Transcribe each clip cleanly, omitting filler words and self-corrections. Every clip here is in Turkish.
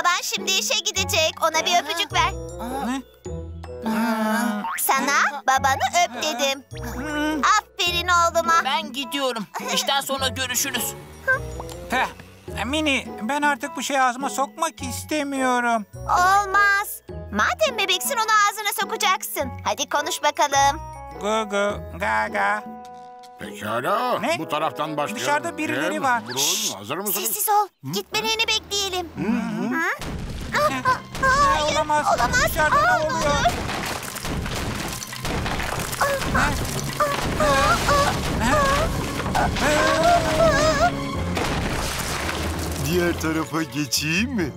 Baban şimdi işe gidecek. Ona bir öpücük ver. Ne? Sana babanı öp dedim. Aferin oğluma. Ben gidiyorum. İşten sonra görüşürüz. Mini, ben artık bu şeyi ağzıma sokmak istemiyorum. Olmaz. Madem bebeksin onu ağzına sokacaksın. Hadi konuş bakalım. Gugu, gaga. Pekala. Ne? Bu taraftan başlayalım. Dışarıda birileri var. Şşş, hazır mısınız? Sessiz ol. Gitmelerini bekleyelim. Hayır, olamaz. Dışarıda ne oluyor? Diğer tarafa geçeyim mi?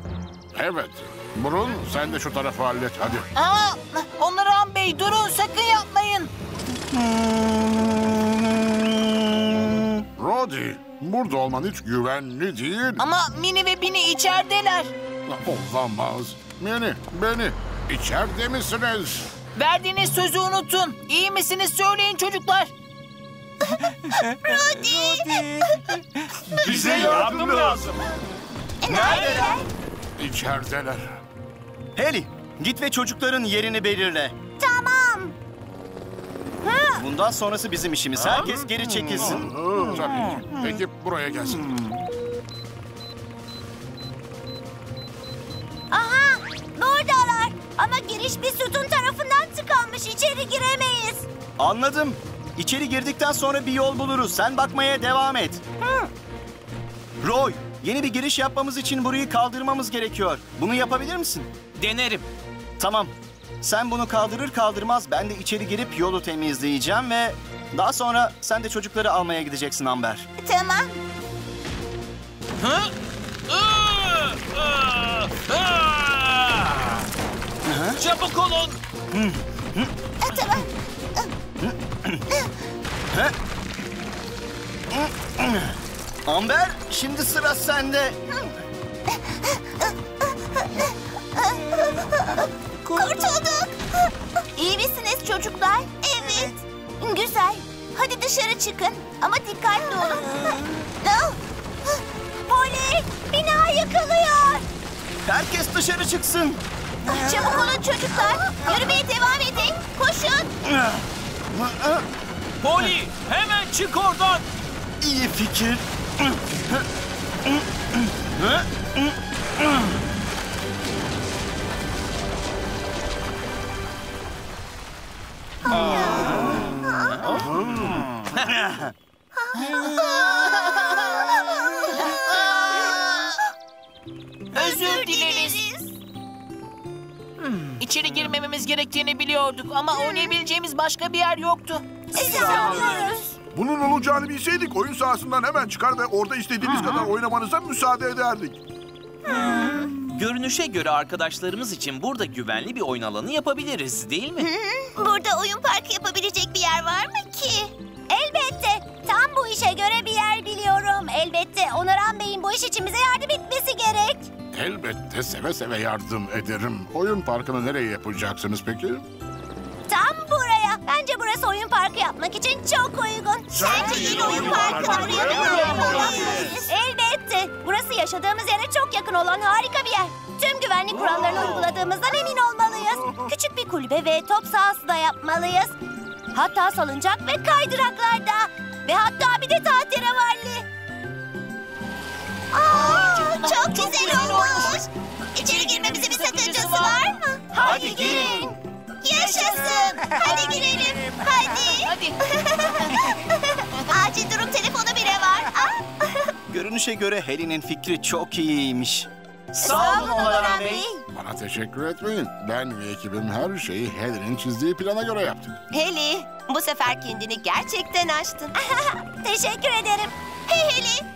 Evet. Burun, sen de şu tarafı hallet hadi. Aa, Onaran Bey, durun, sakın yapmayın. Rudy, burada olman hiç güvenli değil. Ama Mini ve Bini içerideler. Olamaz. Mini, beni içeride misiniz? Verdiğiniz sözü unutun. İyi misiniz söyleyin çocuklar. Rudy. Bize yardım lazım. Neredeler? İçerideler. Heli, git ve çocukların yerini belirle. Tamam. Bundan sonrası bizim işimiz. Herkes geri çekilsin. Tabii ki. Peki buraya gelsin. Aha, buradalar. Ama giriş bir sütun tarafından tıkanmış. İçeri giremeyiz. Anladım. İçeri girdikten sonra bir yol buluruz. Sen bakmaya devam et. Roy, yeni bir giriş yapmamız için burayı kaldırmamız gerekiyor. Bunu yapabilir misin? Denerim. Tamam. Sen bunu kaldırır kaldırmaz ben de içeri girip yolu temizleyeceğim ve daha sonra sen de çocukları almaya gideceksin Amber. Tamam. Çabuk olun. Tamam. Amber, şimdi sıra sende. Kurtulduk. İyi misiniz çocuklar? Evet. Güzel. Hadi dışarı çıkın ama dikkatli olun. Poli, bina yıkılıyor. Herkes dışarı çıksın. Çabuk olun çocuklar. Yürümeye devam edin. Koşun. Poli, hemen çık oradan. İyi fikir. Özür dileriz. İçeri girmememiz gerektiğini biliyorduk ama oynayabileceğimiz başka bir yer yoktu. Sağolunuz. Bunun olacağını bilseydik oyun sahasından hemen çıkar ve orada istediğimiz kadar oynamanıza müsaade ederdik. Görünüşe göre arkadaşlarımız için burada güvenli bir oyun alanı yapabiliriz, değil mi? Burada oyun parkı yapabilecek bir yer var mı ki? Elbette. Tam bu işe göre bir yer biliyorum. Elbette Onaran Bey'in bu iş için bize yardım etmesi gerek. Elbette seve seve yardım ederim. Oyun parkını nereye yapacaksınız peki? Tam buraya. Bence burası oyun parkı yapmak için çok uygun. Sence yine oyun parkını buraya yapmalıyız. Elbette. Burası yaşadığımız yere çok yakın olan harika bir yer. Tüm güvenlik kurallarını uyguladığımızdan emin olmalıyız. Küçük bir kulübe ve top sahası da yapmalıyız. Hatta salıncak ve kaydıraklarda. Ve hatta bir de tahterevalli. Çok güzel olmuş. İçeri girmemizin bir sakıncası var mı? Hadi girin. Yaşasın. Hadi girelim. Hadi. Acil durum telefonu bile var. Görünüşe göre Heli'nin fikri çok iyiymiş. Sağ olun Onaran Bey. Bana teşekkür etmeyin. Ben ve ekibim her şeyi Heli'nin çizdiği plana göre yaptık. Heli, bu sefer kendini gerçekten aştın. Teşekkür ederim. Hey Heli,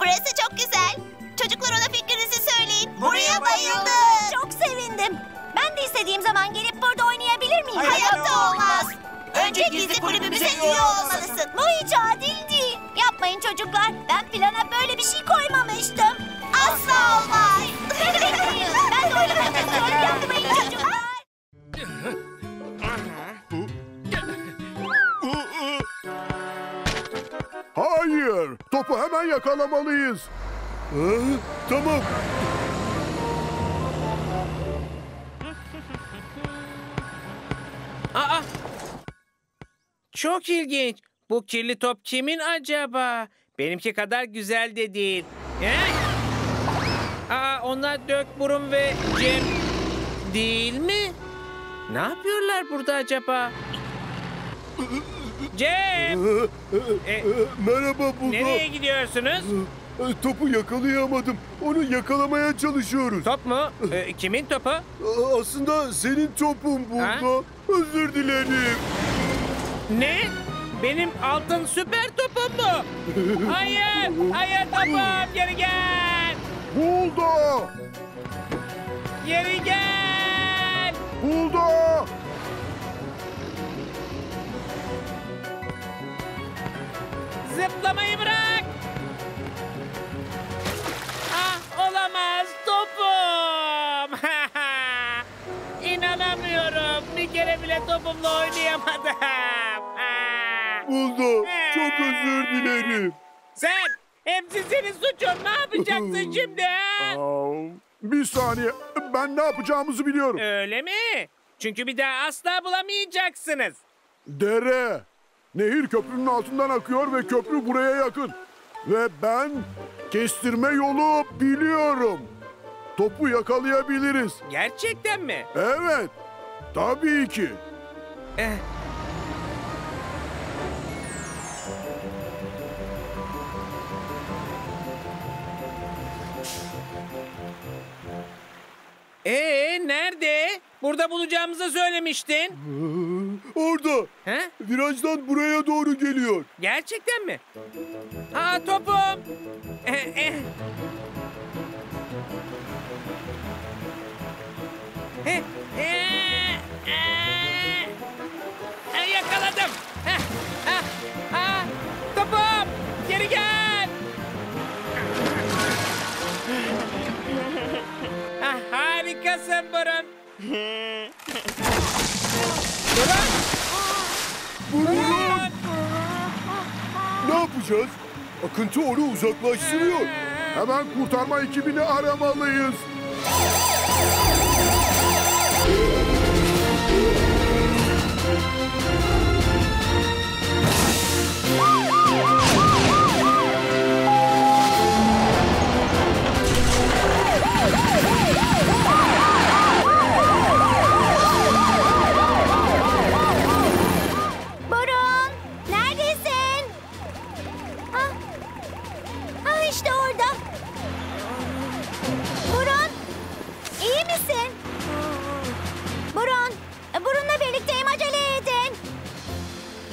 burası çok güzel. Çocuklar ona fikrinizi söyleyin. Buraya bayıldım. Çok sevindim. Ben de istediğim zaman gelip burada oynayabilir miyim? Hayatta olmaz. Önce gizli kulübümüze üye olmalısın. Bu hiç adil değil. Yapmayın çocuklar. Ben plana böyle bir şey koymamıştım. Asla olmaz. Ben de oynamak istiyorum. Yapmayın çocuklar. Hayır. Topu hemen yakalamalıyız. Tamam. Aa! Çok ilginç. Bu kirli top kimin acaba? Benimki kadar güzel de değil. Aa, onlar Dök, Burun ve Cem değil mi? Ne yapıyorlar burada acaba? Cem! Merhaba Buldo. Nereye gidiyorsunuz? Topu yakalayamadım. Onu yakalamaya çalışıyoruz. Top mu? Kimin topu? Aslında senin topun Buldo. Özür dilerim. Ne? Benim altın süper topum mu? Hayır! Hayır topum! Geri gel! Buldo! Geri gel! Buldo! Zıplamayı bırak! Ah, olamaz topum! İnanamıyorum. Bir kere bile topumla oynayamadım. Buldu. Çok özür dilerim. Sen! Hepsi senin suçun. Ne yapacaksın şimdi? Bir saniye. Ben ne yapacağımızı biliyorum. Öyle mi? Çünkü bir daha asla bulamayacaksınız. Dere. Nehir köprünün altından akıyor ve köprü buraya yakın. Ve ben kestirme yolu biliyorum. Topu yakalayabiliriz. Gerçekten mi? Evet. Tabii ki. Nerede? Burada bulacağımızı söylemiştin. Orada. He? Virajdan buraya doğru geliyor. Gerçekten mi? Aa, topum. Yakaladım. Topum. Geri gel. Harikasın Burun. Burun! Burun! Ne yapacağız? Akıntı onu uzaklaştırıyor. Hemen kurtarma ekibini aramalıyız.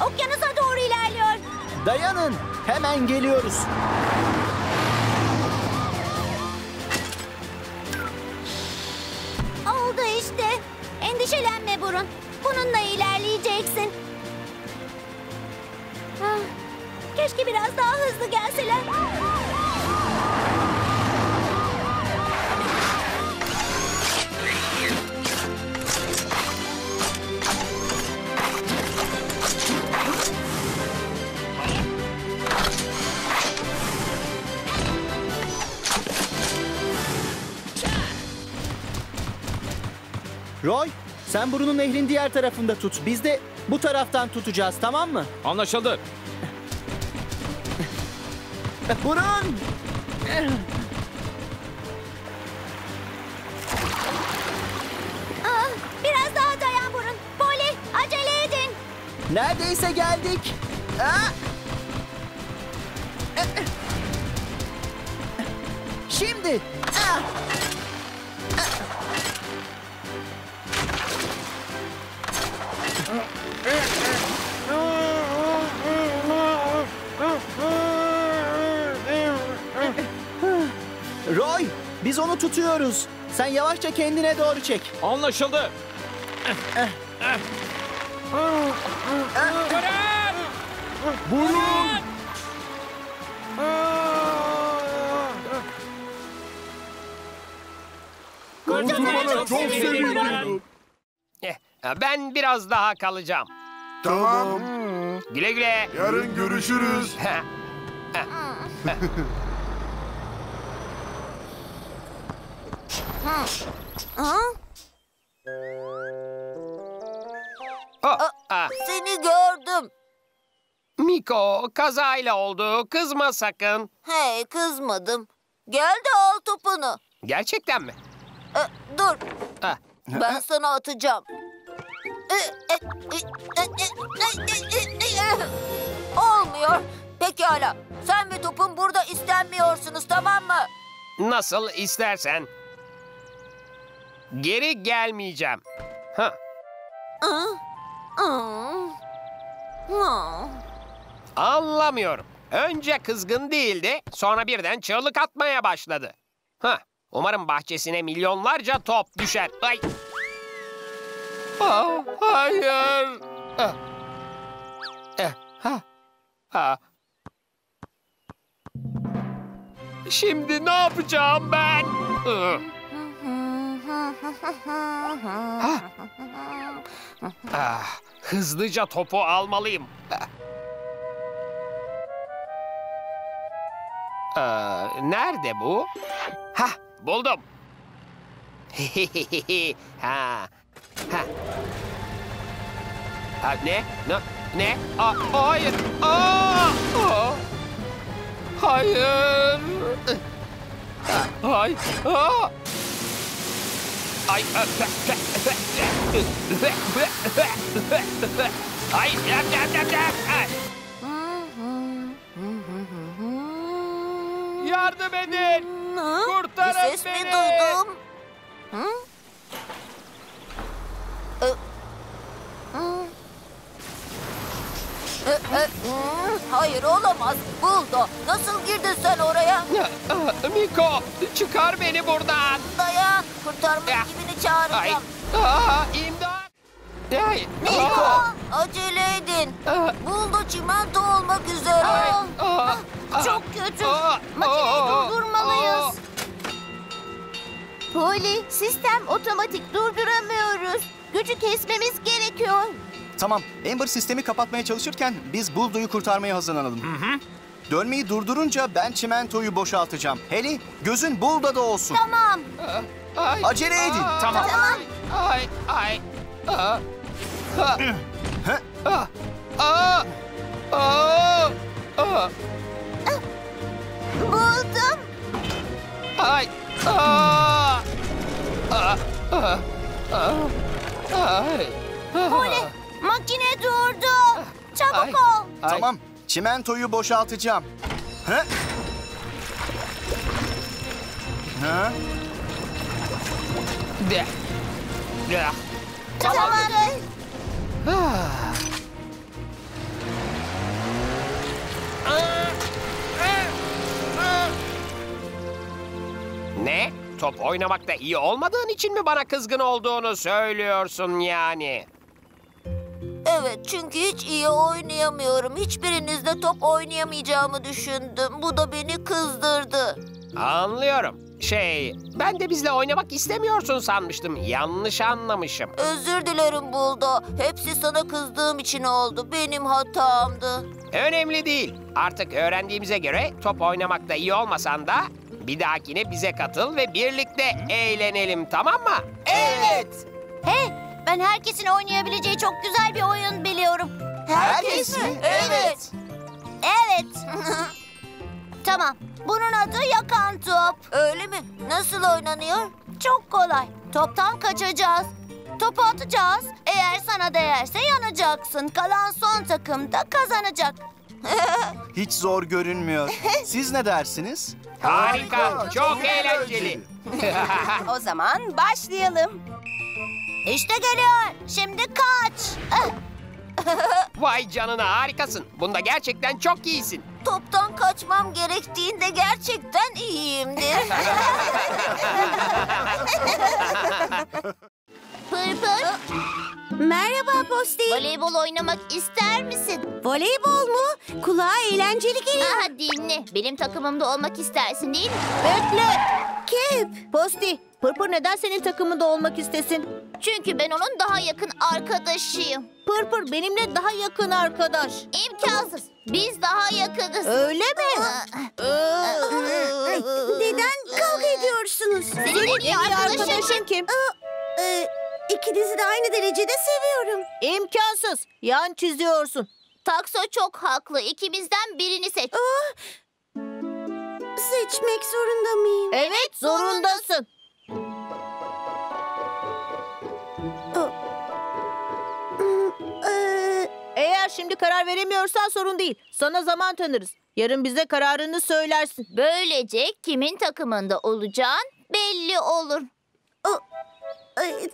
Okyanusa doğru ilerliyor. Dayanın, hemen geliyoruz. Oldu işte. Endişelenme Burun. Bununla ilerleyeceksin. Ah, keşke biraz daha hızlı gelseler. Roy, sen Burun'un nehrin diğer tarafında tut. Biz de bu taraftan tutacağız, tamam mı? Anlaşıldı. Burun! Aa, biraz daha dayan Burun. Poli, acele edin. Neredeyse geldik. Şimdi. Roy, biz onu tutuyoruz. Sen yavaşça kendine doğru çek. Anlaşıldı. Burun! Kurtulmana çok sevindim. Ben biraz daha kalacağım. Tamam. Güle güle. Yarın görüşürüz. Seni gördüm. Miko, kazayla oldu. Kızma sakın. He, kızmadım. Gel de al topunu. Gerçekten mi? Dur. Ben sana atacağım. Olmuyor. Pekala. Sen ve topun burada istenmiyorsunuz, tamam mı? Nasıl istersen. Geri gelmeyeceğim. Anlamıyorum. Önce kızgın değildi, sonra birden çığlık atmaya başladı. Umarım bahçesine milyonlarca top düşer. Ay. Hayır. Şimdi ne yapacağım ben? Hızlıca topu almalıyım. Nerede bu? Buldum. Ne? Hayır. Hayır. Hayır. Ay. Ay. Yardım edin. Kurtarın beni. Ses mi duydum? Hayır, olamaz. Buldo, nasıl girdin sen oraya? Miko, çıkar beni buradan. Daya, kurtarma ekibini çağıracağım. İmdat. Miko, acele edin. Buldo çimento olmak üzere. Çok kötü. Makineyi durdurmalıyız. Poli, sistem otomatik, durduramıyoruz. Gücü kesmemiz gerekiyor. Tamam, Amber sistemi kapatmaya çalışırken biz Buldo'yu kurtarmaya hazırlanalım. Dönmeyi durdurunca ben çimentoyu boşaltacağım. Heli, gözün Buldo'da olsun. Tamam. Acele edin. Tamam. Buldum. Poli, makine durdu. Çabuk ol. Tamam, çimentoyu boşaltacağım. Tamam. Ne? Top oynamakta iyi olmadığın için mi bana kızgın olduğunu söylüyorsun yani? Evet, çünkü hiç iyi oynayamıyorum. Hiçbirinizle top oynayamayacağımı düşündüm. Bu da beni kızdırdı. Anlıyorum. Ben de bizle oynamak istemiyorsun sanmıştım. Yanlış anlamışım. Özür dilerim Buldo. Hepsi sana kızdığım için oldu. Benim hatamdı. Önemli değil. Artık öğrendiğimize göre top oynamakta iyi olmasan da bir dahakine bize katıl ve birlikte eğlenelim, tamam mı? Evet. Ben herkesin oynayabileceği çok güzel bir oyun biliyorum. Herkes mi? Evet. Tamam. Bunun adı yakan top. Öyle mi? Nasıl oynanıyor? Çok kolay. Toptan kaçacağız. Topu atacağız. Eğer sana değerse yanacaksın. Kalan son takım da kazanacak. Hiç zor görünmüyor. Siz ne dersiniz? Harika. Çok eğlenceli. O zaman başlayalım. İşte geliyor. Şimdi kaç. Vay canına, harikasın. Bunda gerçekten çok iyisin. Toptan kaçmam gerektiğinde gerçekten iyiyimdir. Pırpır. Merhaba Posti. Voleybol oynamak ister misin? Voleybol mu? Kulağa eğlenceli geliyor. Aha, dinle. Benim takımımda olmak istersin değil mi? Bekle. Kep. Posti, Pırpır neden senin takımında olmak istesin? Çünkü ben onun daha yakın arkadaşıyım. Pırpır benimle daha yakın arkadaş. İmkansız. Biz daha yakınız. Öyle mi? Neden kavga ediyorsunuz? Senin en iyi arkadaşın kim? İkimiz ikinizi de aynı derecede seviyorum. İmkansız. Yan çiziyorsun. Takso çok haklı. İkimizden birini seç. Aa, seçmek zorunda mıyım? Evet, zorundasın. Eğer şimdi karar veremiyorsan sorun değil. Sana zaman tanırız. Yarın bize kararını söylersin. Böylece kimin takımında olacağın belli olur.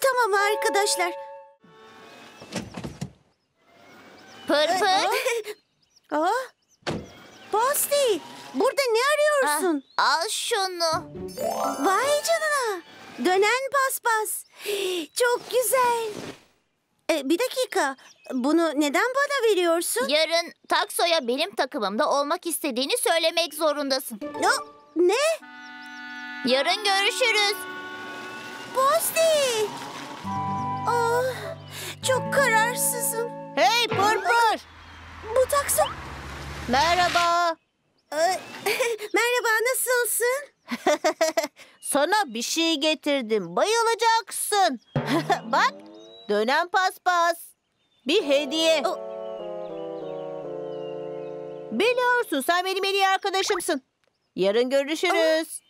Tamam arkadaşlar. Pırpır. Posti, burada ne arıyorsun? Al şunu. Vay canına. Dönen paspas. Çok güzel. Bir dakika. Bunu neden bana veriyorsun? Yarın Takso'ya benim takımımda olmak istediğini söylemek zorundasın. Ne? Yarın görüşürüz. Posti. Çok kararsızım. Hey Pırpır. Bu Takso... Merhaba. Merhaba, nasılsın? Sana bir şey getirdim. Bayılacaksın. Bak. Dönen paspas. Bir hediye. Biliyorsun sen benim en iyi arkadaşımsın. Yarın görüşürüz.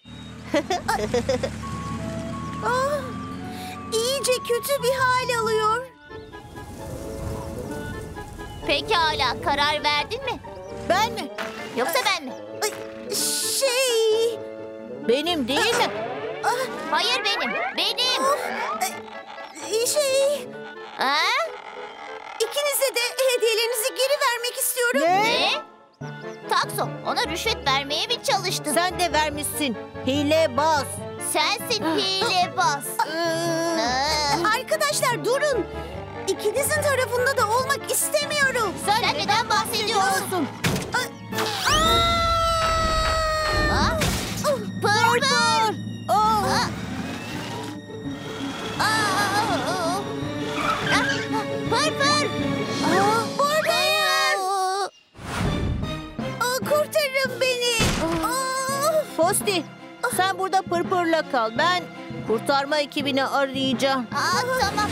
İyice kötü bir hal alıyor. Pekala, karar verdin mi? Ben mi? Yoksa ben mi? Şey... Benim değil mi? Hayır benim. Benim. İkinize de hediyelerinizi geri vermek istiyorum. Ne? Takso, ona rüşvet vermeye mi çalıştın? Sen de vermişsin. Hilebaz. Sensin hilebaz. Arkadaşlar durun. İkinizin tarafında da olmak istemiyorum. Sen neden bahsediyorsun? Pırpır. Pırpır! Buradayım! Kurtarın beni! Posti, sen burada Pırpır'la kal. Ben kurtarma ekibini arayacağım. Tamam.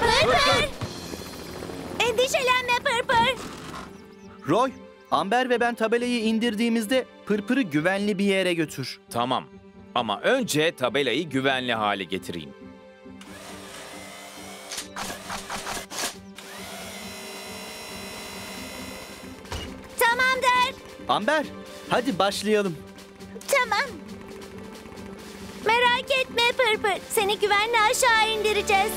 Pırpır! Endişelenme Pırpır! Roy, Amber ve ben tabelayı indirdiğimizde Pırpır'ı güvenli bir yere götür. Tamam. Ama önce tabelayı güvenli hale getireyim. Tamamdır. Amber, hadi başlayalım. Tamam. Merak etme Pırpır. Seni güvenle aşağı indireceğiz.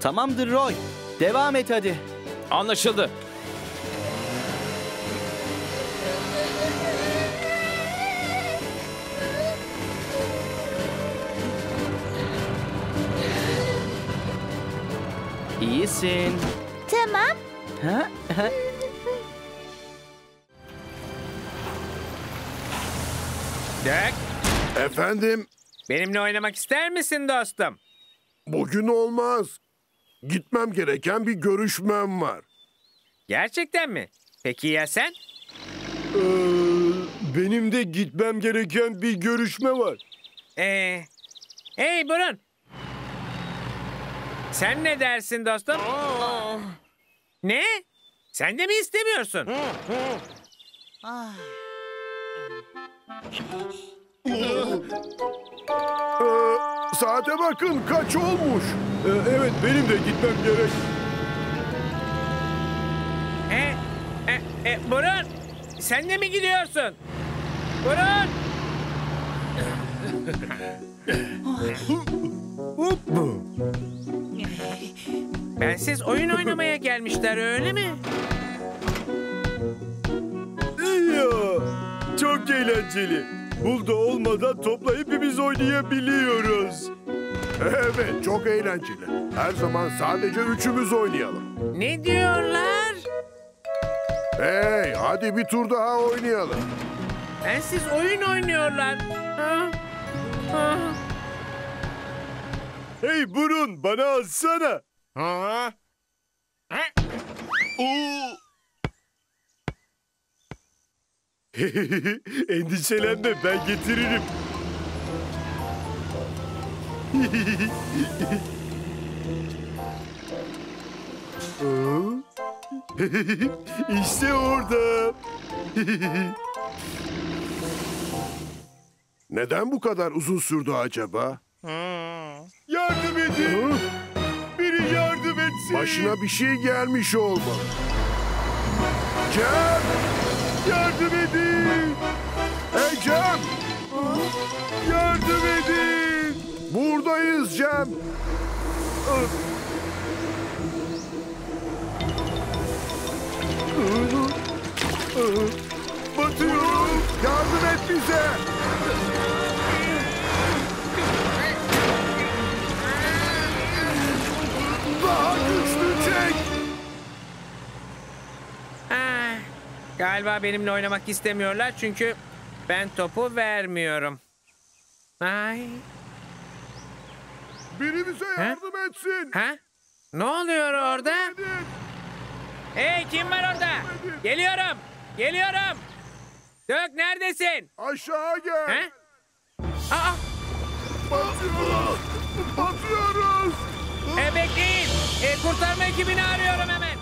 Tamamdır Roy. Devam et hadi. Anlaşıldı. İyisin. Tamam. Dök. Efendim? Benimle oynamak ister misin dostum? Bugün olmaz. Gitmem gereken bir görüşmem var. Gerçekten mi? Peki ya sen? Benim de gitmem gereken bir görüşme var. Hey Burun. Sen ne dersin dostum? Ne? Sen de mi istemiyorsun? saate bakın kaç olmuş. Evet benim de gitmem gerek. Burun, sen de mi gidiyorsun? Burun! Bensiz oyun oynamaya gelmişler öyle mi? Ya, çok eğlenceli. Buldo olmadan topla hepimiz oynayabiliyoruz. Evet, çok eğlenceli. Her zaman sadece üçümüz oynayalım. Ne diyorlar? Hey, hadi bir tur daha oynayalım. Bensiz oyun oynuyorlar. Ha? Ha? Hey Burun, bana alsana. Ha? Ha? Endişelenme, ben getiririm. İşte orada. Neden bu kadar uzun sürdü acaba? Yardım edin. Biri yardım etsin. Başına bir şey gelmiş olmalı. Cem! Yardım edin. Hey Cem! Yardım edin. Buradayız Cem. Batıyorum. Yardım et bize. Daha güçlü çek. Galiba benimle oynamak istemiyorlar çünkü ben topu vermiyorum. Ay. Biri bize yardım etsin. Ha? Ne oluyor orada? Hey, kim var orada? Geliyorum. Geliyorum. Dök, neredesin? Aşağı gel. Ha? Aa. Batıyoruz. Batıyoruz. Bekleyin. Kurtarma ekibini arıyorum hemen.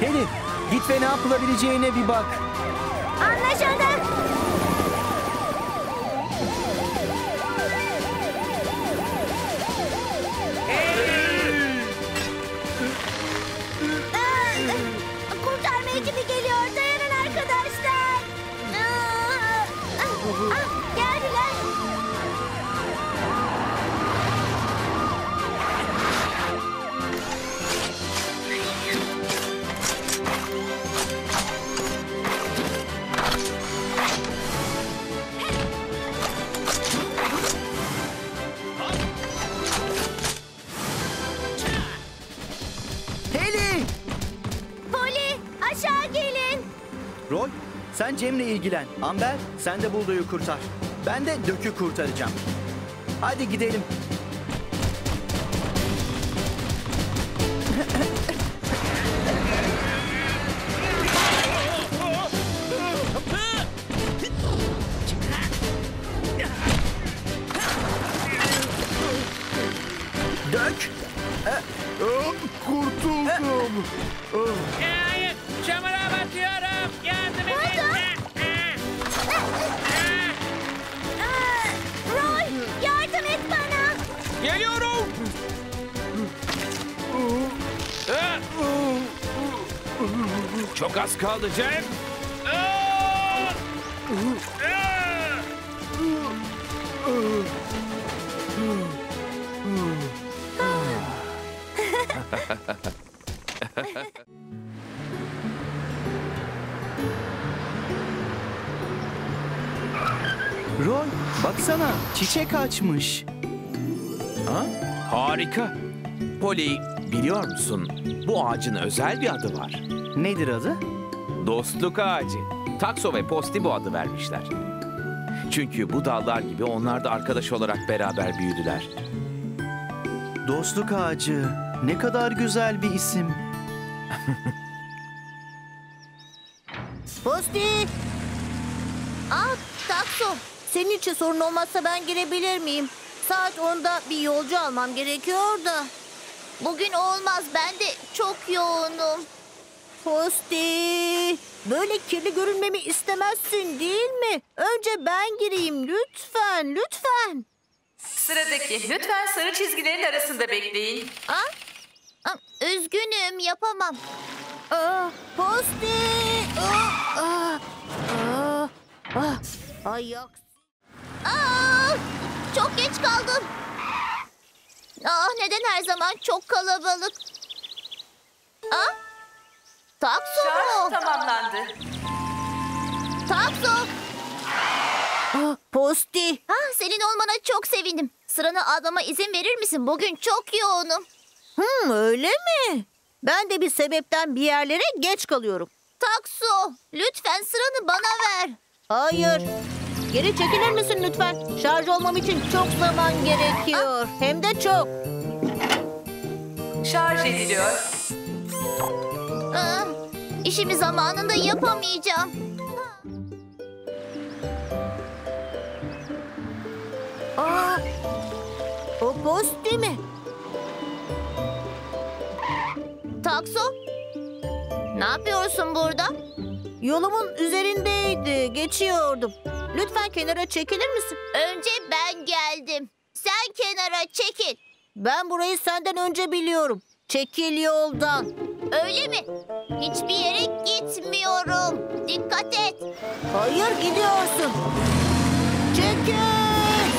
Heli, git ve ne yapılabileceğine bir bak. Anlaşıldı. Kurtarma ekibi geliyor. Dayanın arkadaşlar. Geldiler. Roy, sen Cem'le ilgilen. Amber, sen de Buldo'yu kurtar. Ben de Dök'ü kurtaracağım. Hadi gidelim. Dök! Kurtuldum. Hayır, çamura batıyorum. Yardım edin. Roy, yardım et bana. Geliyorum. Çok az kaldı Cem. Roy, baksana çiçek açmış. Ha? Harika. Poli, biliyor musun? Bu ağacın özel bir adı var. Nedir adı? Dostluk ağacı. Takso ve Posti bu adı vermişler. Çünkü bu dallar gibi onlar da arkadaş olarak beraber büyüdüler. Dostluk ağacı. Ne kadar güzel bir isim. Posti. Ah, Takso. Senin için sorun olmazsa ben girebilir miyim? Saat 10'da bir yolcu almam gerekiyor da. Bugün olmaz. Ben de çok yoğunum. Posti. Böyle kirli görünmemi istemezsin değil mi? Önce ben gireyim. Lütfen, lütfen. Sıradaki. Lütfen sarı çizgilerin arasında bekleyin. Ah? Ah, üzgünüm. Yapamam. Ah, Posti. Ah, ah, ah, ah. Ayak. Aa, çok geç kaldım. Ah, neden her zaman çok kalabalık? Ah? Takso mu? Şarj tamamlandı. Takso. Ah, Posti. Ha, senin olmana çok sevindim. Sıranı almama izin verir misin? Bugün çok yoğunum. Öyle mi? Ben de bir sebepten bir yerlere geç kalıyorum. Takso, lütfen sıranı bana ver. Hayır. Geri çekilir misin lütfen? Şarj olmam için çok zaman gerekiyor. Hem de çok. Şarj ediliyor. Aa, işimi zamanında yapamayacağım. Aa, o Posti mi? Takso, ne yapıyorsun burada? Yolumun üzerindeydi, geçiyordum. Lütfen kenara çekilir misin? Önce ben geldim. Sen kenara çekil. Ben burayı senden önce biliyorum. Çekil yoldan. Öyle mi? Hiçbir yere gitmiyorum. Dikkat et. Hayır, gidiyorsun. Çekil.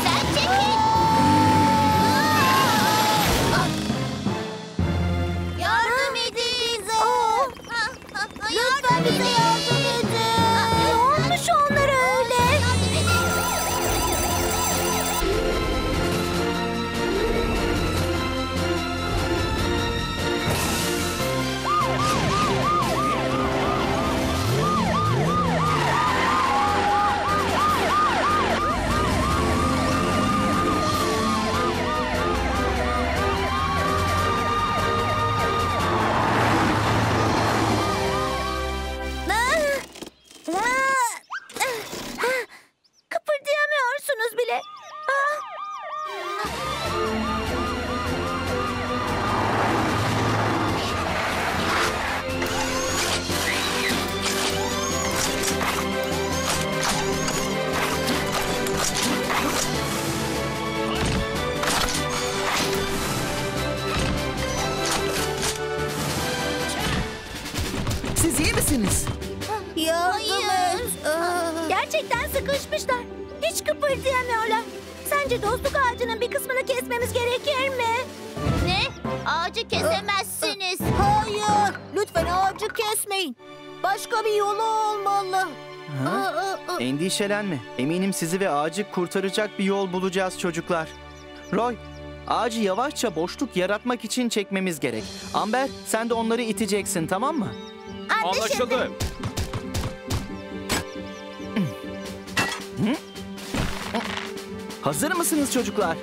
Sen çekil. Yardım edin bize. Lütfen bize yardım edin. Ne olmuş onlara öyle? Kıpırdayamıyorsunuz bile. Siz iyi misiniz? Hayır. Gerçekten sıkışmışlar. Hiç kıpırdayamıyorlar. Sence dostluk ağacının bir kısmını kesmemiz gerekir mi? Ne? Ağacı kesemezsiniz. Hayır. Lütfen ağacı kesmeyin. Başka bir yolu olmalı. Endişelenme. Eminim sizi ve ağacı kurtaracak bir yol bulacağız çocuklar. Roy, ağacı yavaşça boşluk yaratmak için çekmemiz gerek. Amber, sen de onları iteceksin, tamam mı? Anlaşıldı. Hazır mısınız çocuklar?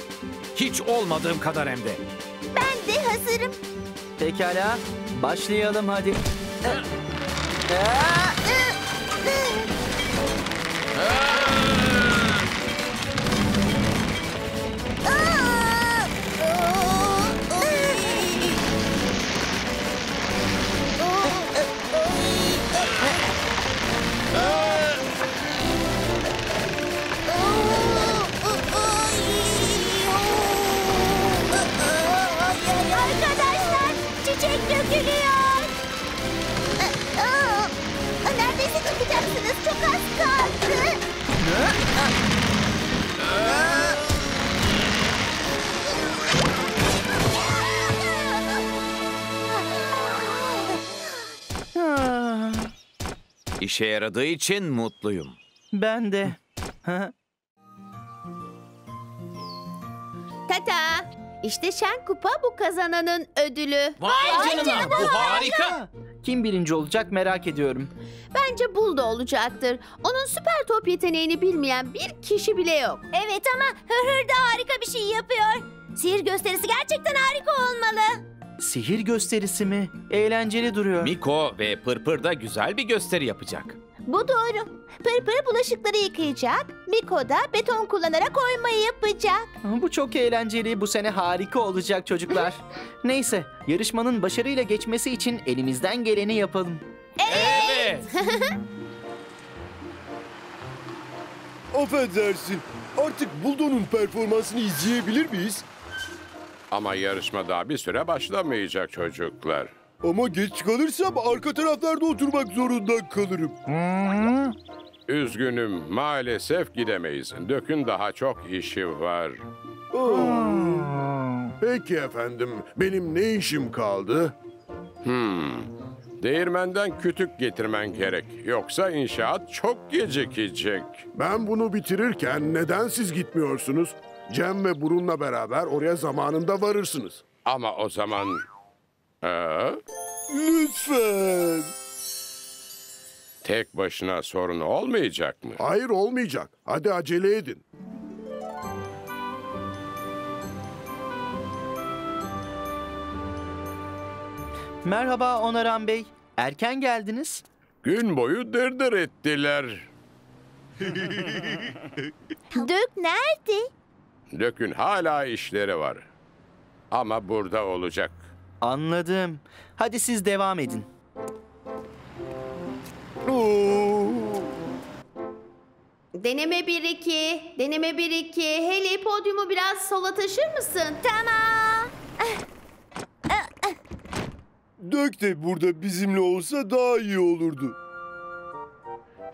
Hiç olmadığım kadar hem de. Ben de hazırım. Pekala, başlayalım hadi. Çok az kaldı. İşe yaradığı için mutluyum. Ben de. Tata, işte şen kupa bu kazananın ödülü. Vay canına, bu harika. Kim birinci olacak merak ediyorum. Bence Buldo olacaktır. Onun süper top yeteneğini bilmeyen bir kişi bile yok. Evet ama Hırhır da harika bir şey yapıyor. Sihir gösterisi gerçekten harika olmalı. Sihir gösterisi mi? Eğlenceli duruyor. Miko ve Pırpır da güzel bir gösteri yapacak. Bu doğru. Pırpır bulaşıkları yıkayacak. Miko da beton kullanarak oymayı yapacak. Bu çok eğlenceli. Bu sene harika olacak çocuklar. Neyse, yarışmanın başarıyla geçmesi için elimizden geleni yapalım. Evet. Affedersin. Artık Buldo'nun performansını izleyebilir miyiz? Ama yarışma daha bir süre başlamayacak çocuklar. Ama geç kalırsam arka taraflarda oturmak zorunda kalırım. Üzgünüm, maalesef gidemeyiz. Dök'ün daha çok işi var. Peki efendim, benim ne işim kaldı? Değirmenden kütük getirmen gerek. Yoksa inşaat çok gecikecek. Ben bunu bitirirken neden siz gitmiyorsunuz? Cem ve Burun'la beraber oraya zamanında varırsınız. Ama o zaman... Lütfen. Tek başına sorun olmayacak mı? Hayır, olmayacak. Hadi acele edin. Merhaba Onaran Bey. Erken geldiniz. Gün boyu dırdır ettiler. Dök nerede? Dök'ün hala işleri var. Ama burada olacak. Anladım. Hadi siz devam edin. Deneme 1-2. Deneme 1-2. Heli, podyumu biraz sola taşır mısın? Tamam. Dök de burada bizimle olsa daha iyi olurdu.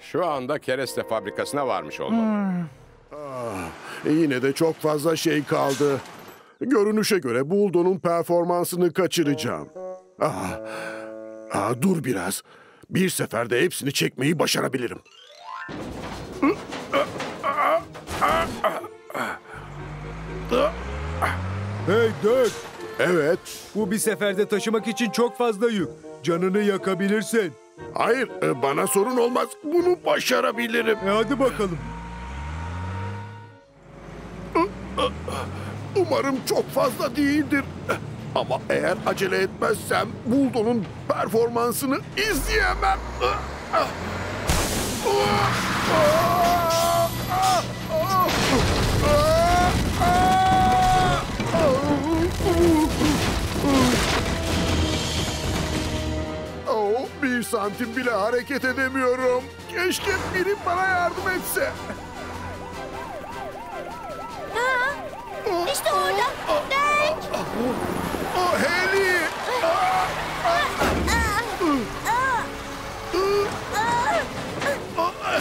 Şu anda kereste fabrikasına varmış olmalı. Yine de çok fazla şey kaldı. Görünüşe göre Buldo'nun performansını kaçıracağım. Dur biraz. Bir seferde hepsini çekmeyi başarabilirim. Hey Dök. Evet. Bu bir seferde taşımak için çok fazla yük. Canını yakabilirsin. Hayır, bana sorun olmaz. Bunu başarabilirim. Hadi bakalım. Umarım çok fazla değildir. Ama eğer acele etmezsem Buldo'nun performansını izleyemem. Bir santim bile hareket edemiyorum. Keşke biri bana yardım etse. İşte orada. Dök. Heli.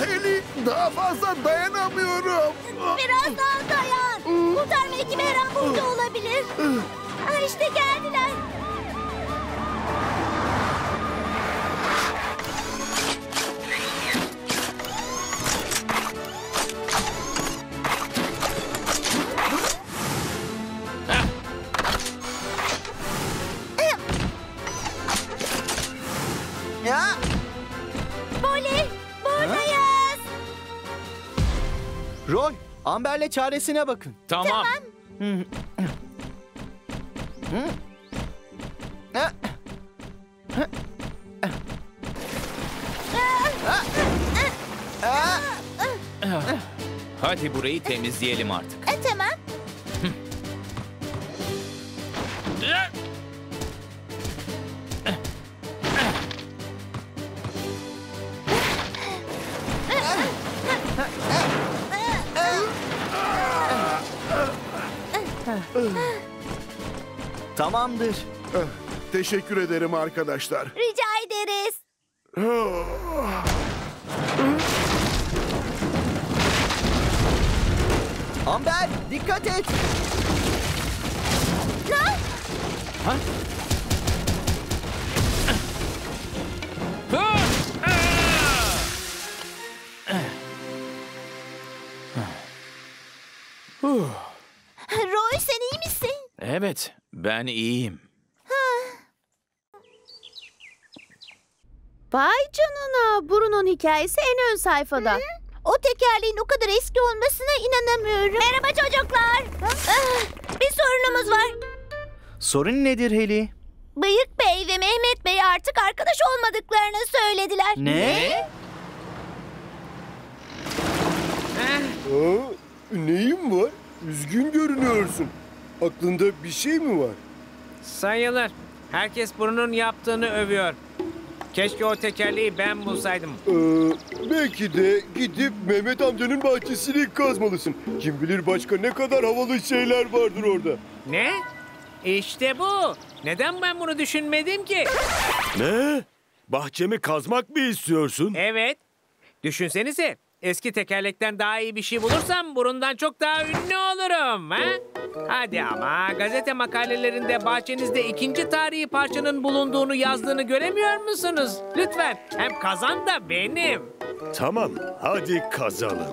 Heli, daha fazla dayanamıyorum. Biraz daha dayan. Kurtarma ekibi her an burada olabilir. İşte geldiler. Poli, buradayız. Roy, Amber'le çaresine bakın. Tamam. Hadi burayı temizleyelim artık. Tamam. Tamamdır. Teşekkür ederim arkadaşlar. Rica ederiz. Amber, dikkat et. Ne? Ha? Roy, sen iyi misin? Evet, ben iyiyim. Vay canına, Bruno'nun hikayesi en ön sayfada. O tekerleğin o kadar eski olmasına inanamıyorum. Merhaba çocuklar. Bir sorunumuz var. Sorun nedir Heli? Bıyık Bey ve Mehmet Bey artık arkadaş olmadıklarını söylediler. Ne? Neyin var? Üzgün görünüyorsun. Aklında bir şey mi var? Sayılır. Herkes Burun'un yaptığını övüyor. Keşke o tekerleği ben bulsaydım. Belki de gidip Mehmet amcanın bahçesini kazmalısın. Kim bilir başka ne kadar havalı şeyler vardır orada. Ne? İşte bu. Neden ben bunu düşünmedim ki? Ne? Bahçemi kazmak mı istiyorsun? Evet. Düşünsenize. Eski tekerlekten daha iyi bir şey bulursam Burun'dan çok daha ünlü olurum. Ha? Hadi ama gazete makalelerinde bahçenizde ikinci tarihi parçanın bulunduğunu yazdığını göremiyor musunuz? Lütfen hem kazan da benim. Tamam hadi kazalım.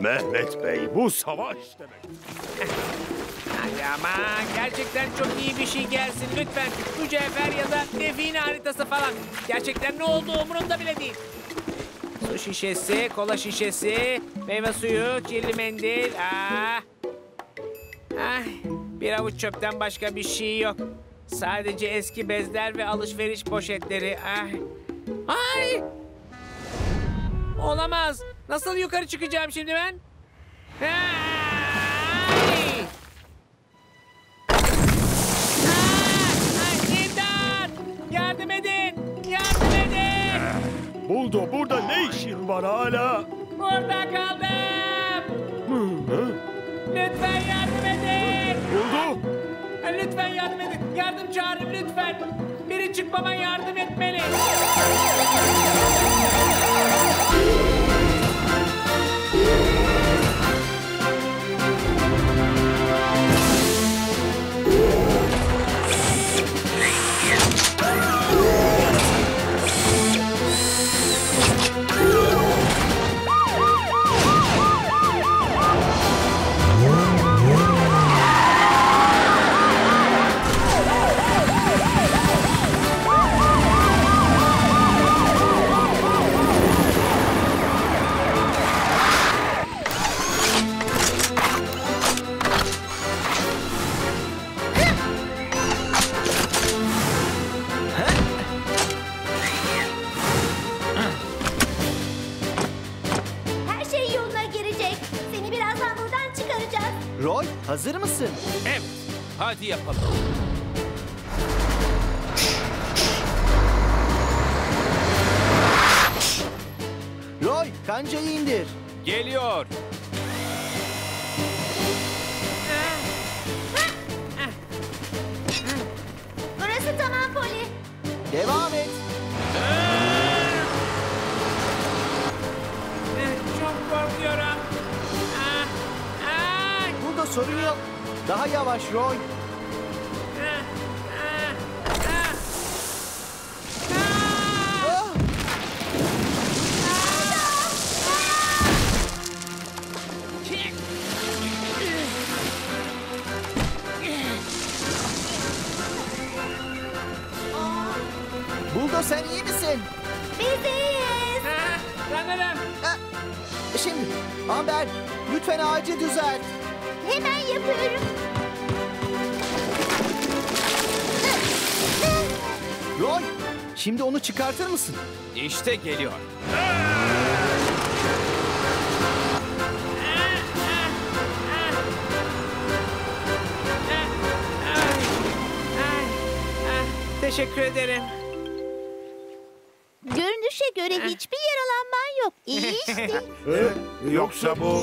Mehmet Bey bu savaş demek. Hadi ama gerçekten çok iyi bir şey gelsin lütfen. Mücevher ya da define haritası falan. Gerçekten ne olduğu umurumda bile değil. Su şişesi, kola şişesi, meyve suyu, kirli mendil. Bir avuç çöpten başka bir şey yok. Sadece eski bezler ve alışveriş poşetleri. Ay! Olamaz. Nasıl yukarı çıkacağım şimdi ben? İmdat! Yardım edin! Yardım edin! Buldo, burada ne işin var hala? Burada kaldım! Lütfen yardım edin! Buldo! Lütfen yardım edin! Yardım çağırın lütfen! Biri çıkmama yardım etmeli! Hazır mısın? Evet. Hadi yapalım. Roy, kancayı indir. Geliyor. Burası tamam Poli. Devam et. Çok korkuyorum. Sorun yok. Daha yavaş Roy. Buldo sen iyi misin? Biz iyiyiz. Sanırım. Şimdi Amber lütfen ağacı düzelt. Hemen yapıyorum. Roy, şimdi onu çıkartır mısın? İşte geliyor. Teşekkür ederim. Görünüşe göre hiçbir yaralanman yok. İyi işte. Yoksa bu...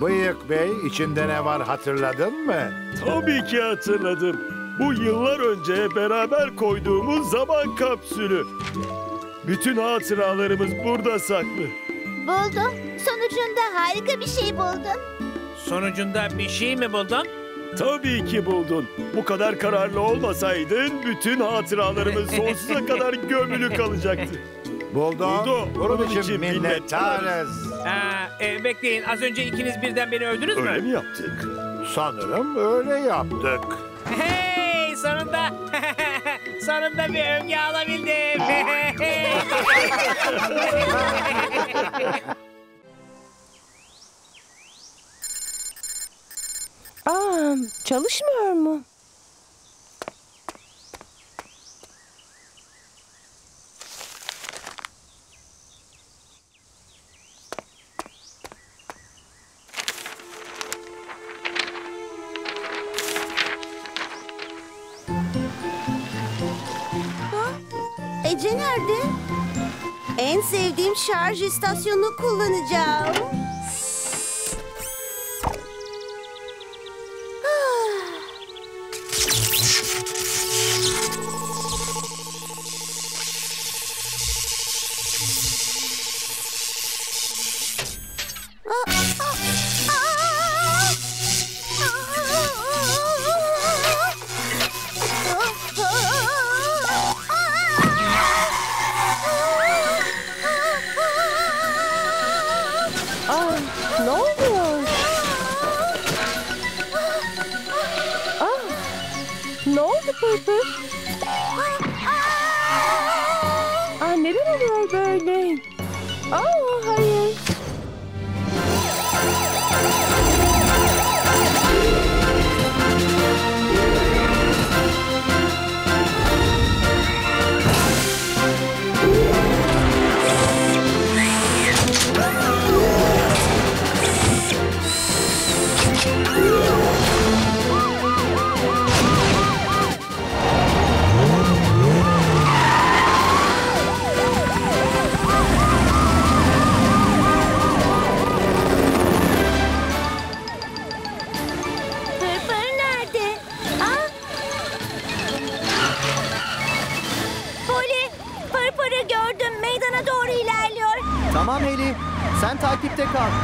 Bıyık Bey, içinde ne var hatırladın mı? Tabii ki hatırladım. Bu yıllar önce beraber koyduğumuz zaman kapsülü. Bütün hatıralarımız burada saklı. Buldum. Sonucunda harika bir şey buldun. Sonucunda bir şey mi buldun? Tabii ki buldun. Bu kadar kararlı olmasaydın bütün hatıralarımız sonsuza kadar gömülü kalacaktı. Buldo, bunun için minnettarız. Bekleyin, az önce ikiniz birden beni övdünüz mü? Öyle mi yaptık? Sanırım öyle yaptık. Hey, sonunda... sonunda bir övgü alabildim. Çalışmıyor mu? Ece nerede? En sevdiğim şarj istasyonunu kullanacağım.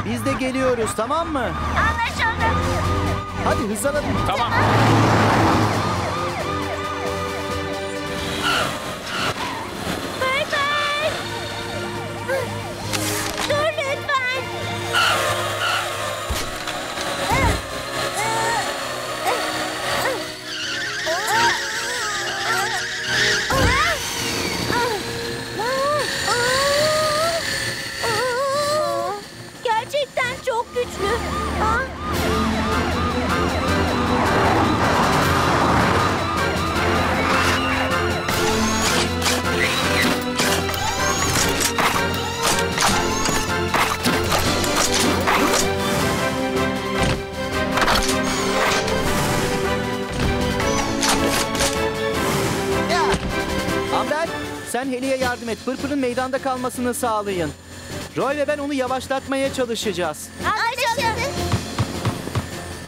Biz de geliyoruz, tamam mı? Anlaşıldı. Hadi hızlanalım. Tamam. Pırpır! Dur lütfen. Amber, sen Heli'ye yardım et. Pırpır'ın meydanda kalmasını sağlayın. Roy ve ben onu yavaşlatmaya çalışacağız.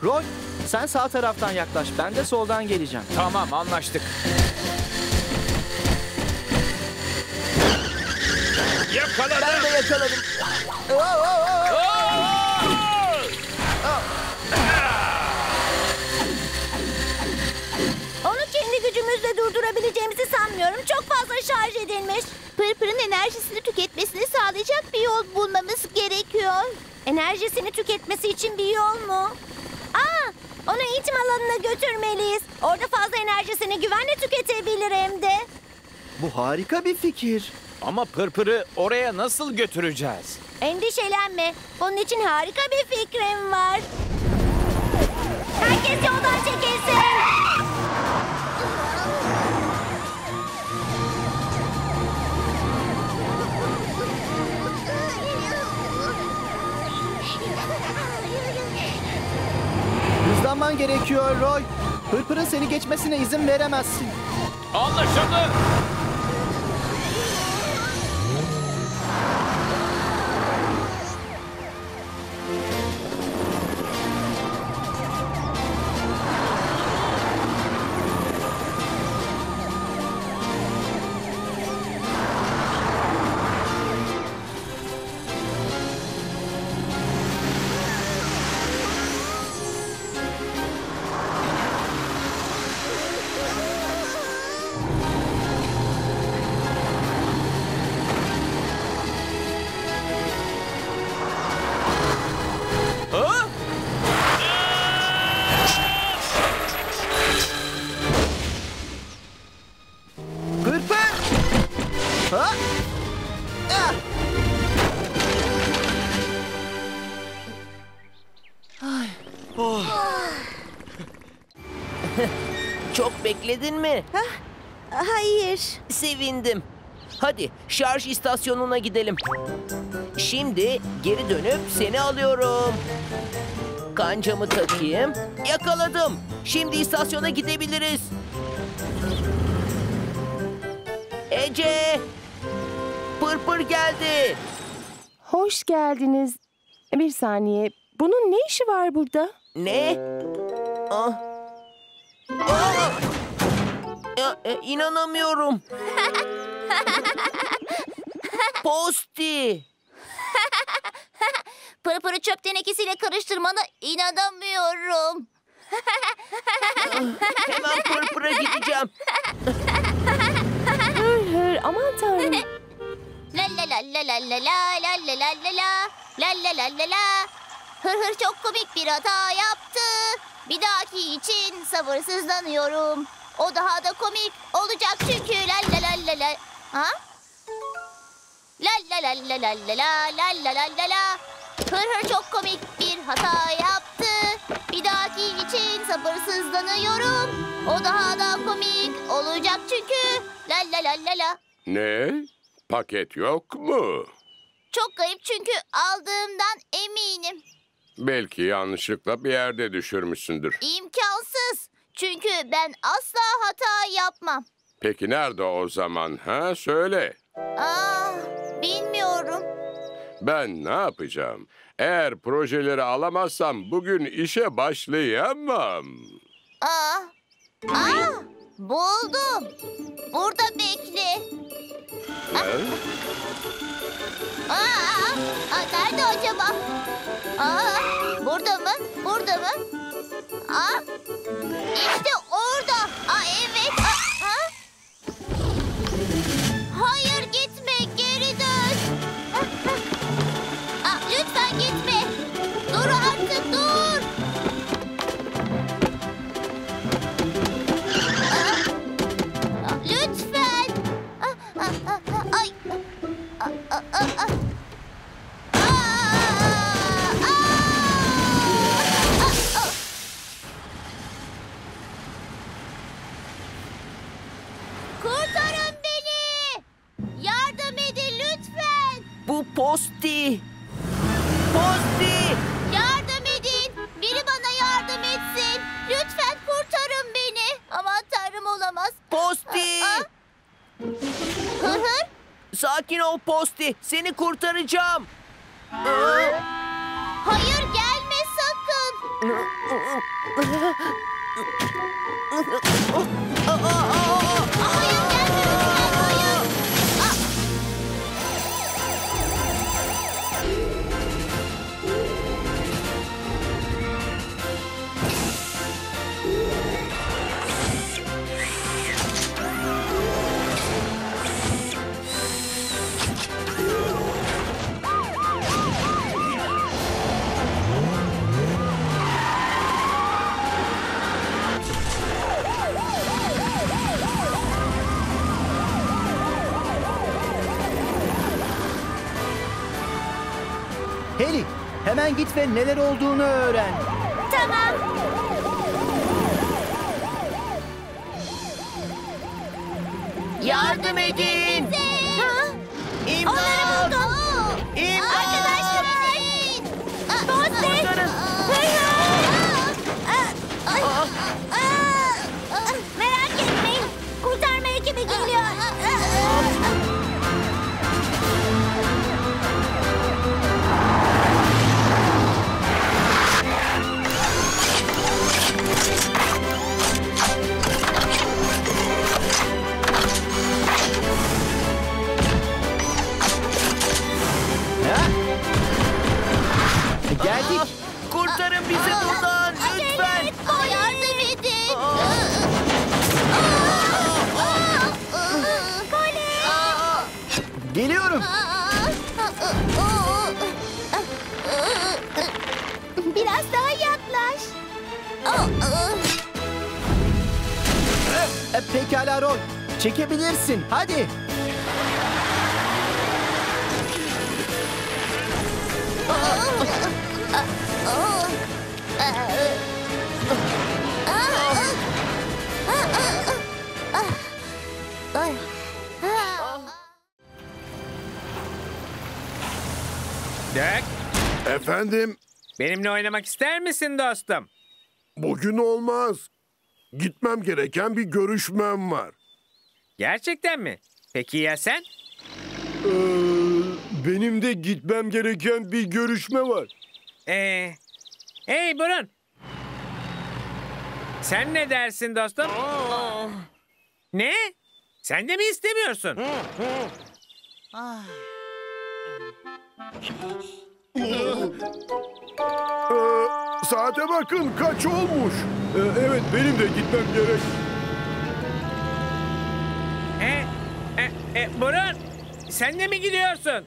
Roy, sen sağ taraftan yaklaş. Ben de soldan geleceğim. Tamam, anlaştık. Yakaladım. Ben de yakaladım. Onu kendi gücümüzle durdurabileceğimizi sanmıyorum. Çok fazla şarj edilmiş. Pırpır'ın enerjisini tüketmesini sağlayacak bir yol bulmamız gerekiyor. Enerjisini tüketmesi için bir yol mu? Onu eğitim alanına götürmeliyiz. Orada fazla enerjisini güvenle tüketebilirim de. Bu harika bir fikir. Ama Pırpır'ı oraya nasıl götüreceğiz? Endişelenme. Bunun için harika bir fikrim var. Herkes yoldan çekilsin. Hızlanman gerekiyor Roy. Pırpır'ın seni geçmesine izin veremezsin. Anlaşıldı. Bekledin mi? Hayır. Sevindim. Hadi şarj istasyonuna gidelim. Şimdi geri dönüp seni alıyorum. Kancamı takayım. Yakaladım. Şimdi istasyona gidebiliriz. Ece! Pırpır geldi. Hoş geldiniz. Bir saniye. Bunun ne işi var burada? Ne? Ah. Ah! İnanamıyorum. Posti. Pırpır'ı çöp tenekesiyle karıştırmana inanamıyorum. Hemen Pırpır'a gideceğim. Hır hır, aman tanrım. La la la la la la la la la la la la la la la. Hır hır çok komik bir hata yaptı. Bir dahaki için sabırsızlanıyorum. O daha da komik olacak çünkü la la la la la. Ha? La la la la la la la la la la. Hır çok komik bir hata yaptı. Bir dahaki için sabırsızlanıyorum. O daha da komik olacak çünkü la la la la la. Ne? Paket yok mu? Çok kayıp çünkü aldığımdan eminim. Belki yanlışlıkla bir yerde düşürmüşsündür. İmkansız. Çünkü ben asla hata yapmam. Peki nerede o zaman? Ha? Söyle. Bilmiyorum. Ben ne yapacağım? Eğer projeleri alamazsam bugün işe başlayamam. Buldum. Burada bekle. Nerede acaba? Burada mı? Burada mı? İşte orada. Evet. Hayır, gitme, geri dön. Lütfen gitme. Dur artık, dur. Lütfen. Ay. Kurtarın beni! Yardım edin lütfen! Bu Posti! Posti! Yardım edin! Biri bana yardım etsin! Lütfen kurtarın beni! Aman tanrım, olamaz! Posti! Hır hır! Sakin ol Posti, seni kurtaracağım. Hayır, gelme sakın. Hayır, gelme lütfen, hayır. Heli, hemen git ve neler olduğunu öğren. Tamam. Yardım edin. İmdat. Onları buldum. İmdat. Arkadaşlar. Posti. Merak etmeyin. Kurtarma ekibi geliyor. Geldik. Kurtarın bizi buradan lütfen. Yardım edin. Poli. Geliyorum. Biraz daha yaklaş. Pekala Roy. Çekebilirsin. Hadi. Dök. Efendim? Benimle oynamak ister misin dostum? Bugün olmaz. Gitmem gereken bir görüşmem var. Gerçekten mi? Peki ya sen? Benim de gitmem gereken bir görüşme var. Hey Burun. Sen ne dersin dostum? Ne? Sen de mi istemiyorsun? Saate bakın kaç olmuş. Evet benim de gitmem gerek. Burun, sen de mi gidiyorsun?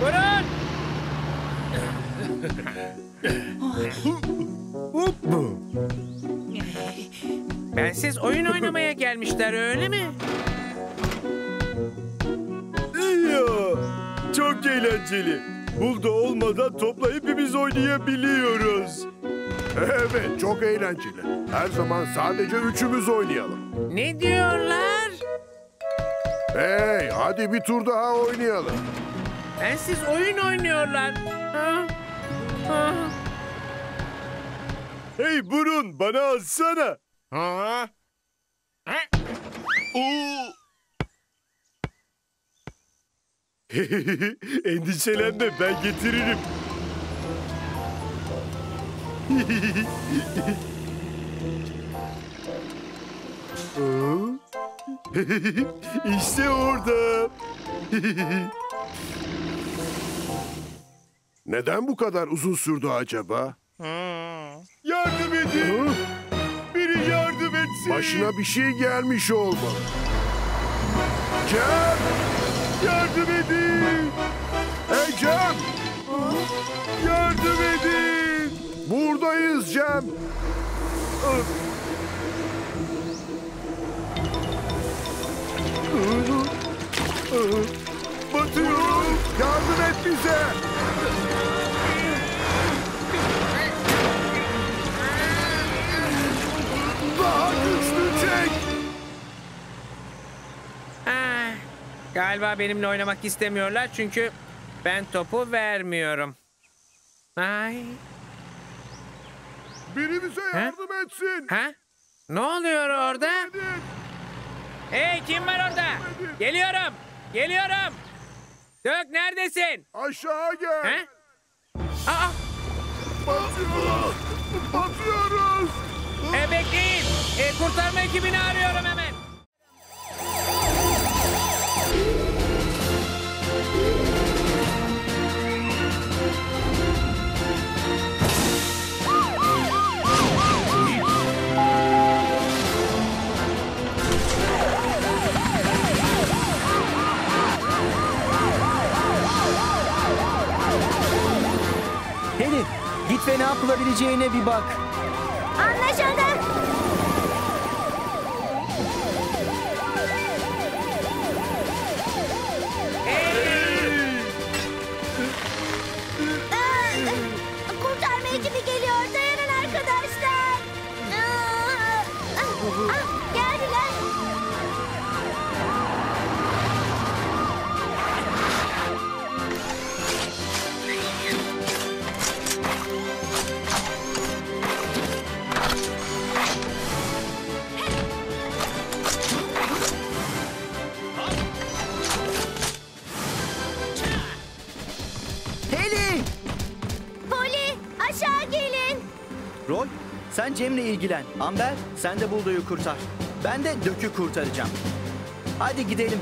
Burun! Bensiz oyun oynamaya gelmişler öyle mi? Ya, çok eğlenceli. Buldo olmadan toplayıp hepimiz oynayabiliyoruz. Evet, çok eğlenceli. Her zaman sadece üçümüz oynayalım. Ne diyorlar? Hey, hadi bir tur daha oynayalım. Bensiz oyun oynuyorlar. Hey Burun, bana atsana. Endişelenme, ben getiririm. İşte orada. Neden bu kadar uzun sürdü acaba? Yardım edin. Biri yardım etsin. Başına bir şey gelmiş olmalı. Cem! Yardım edin. Hey Cem! Yardım edin. Buradayız Cem. Batıyorum. Yardım et bize. Daha güçlü çek. Galiba benimle oynamak istemiyorlar çünkü ben topu vermiyorum. Biri bize yardım etsin. Ne oluyor orada? Hey, kim var orada? Geliyorum. Dök, neredesin? Aşağı gel. Batıyoruz. Bekleyin. Kurtarma ekibini arıyorum hemen. Heli, git ve ne yapılabileceğine bir bak. Anlaşıldı. Kurtarma ekibi geliyor. Dayanın arkadaşlar. Geldiler. Roy, sen Cem'le ilgilen. Amber, sen de Buldo'yu kurtar. Ben de Dök'ü kurtaracağım. Hadi gidelim.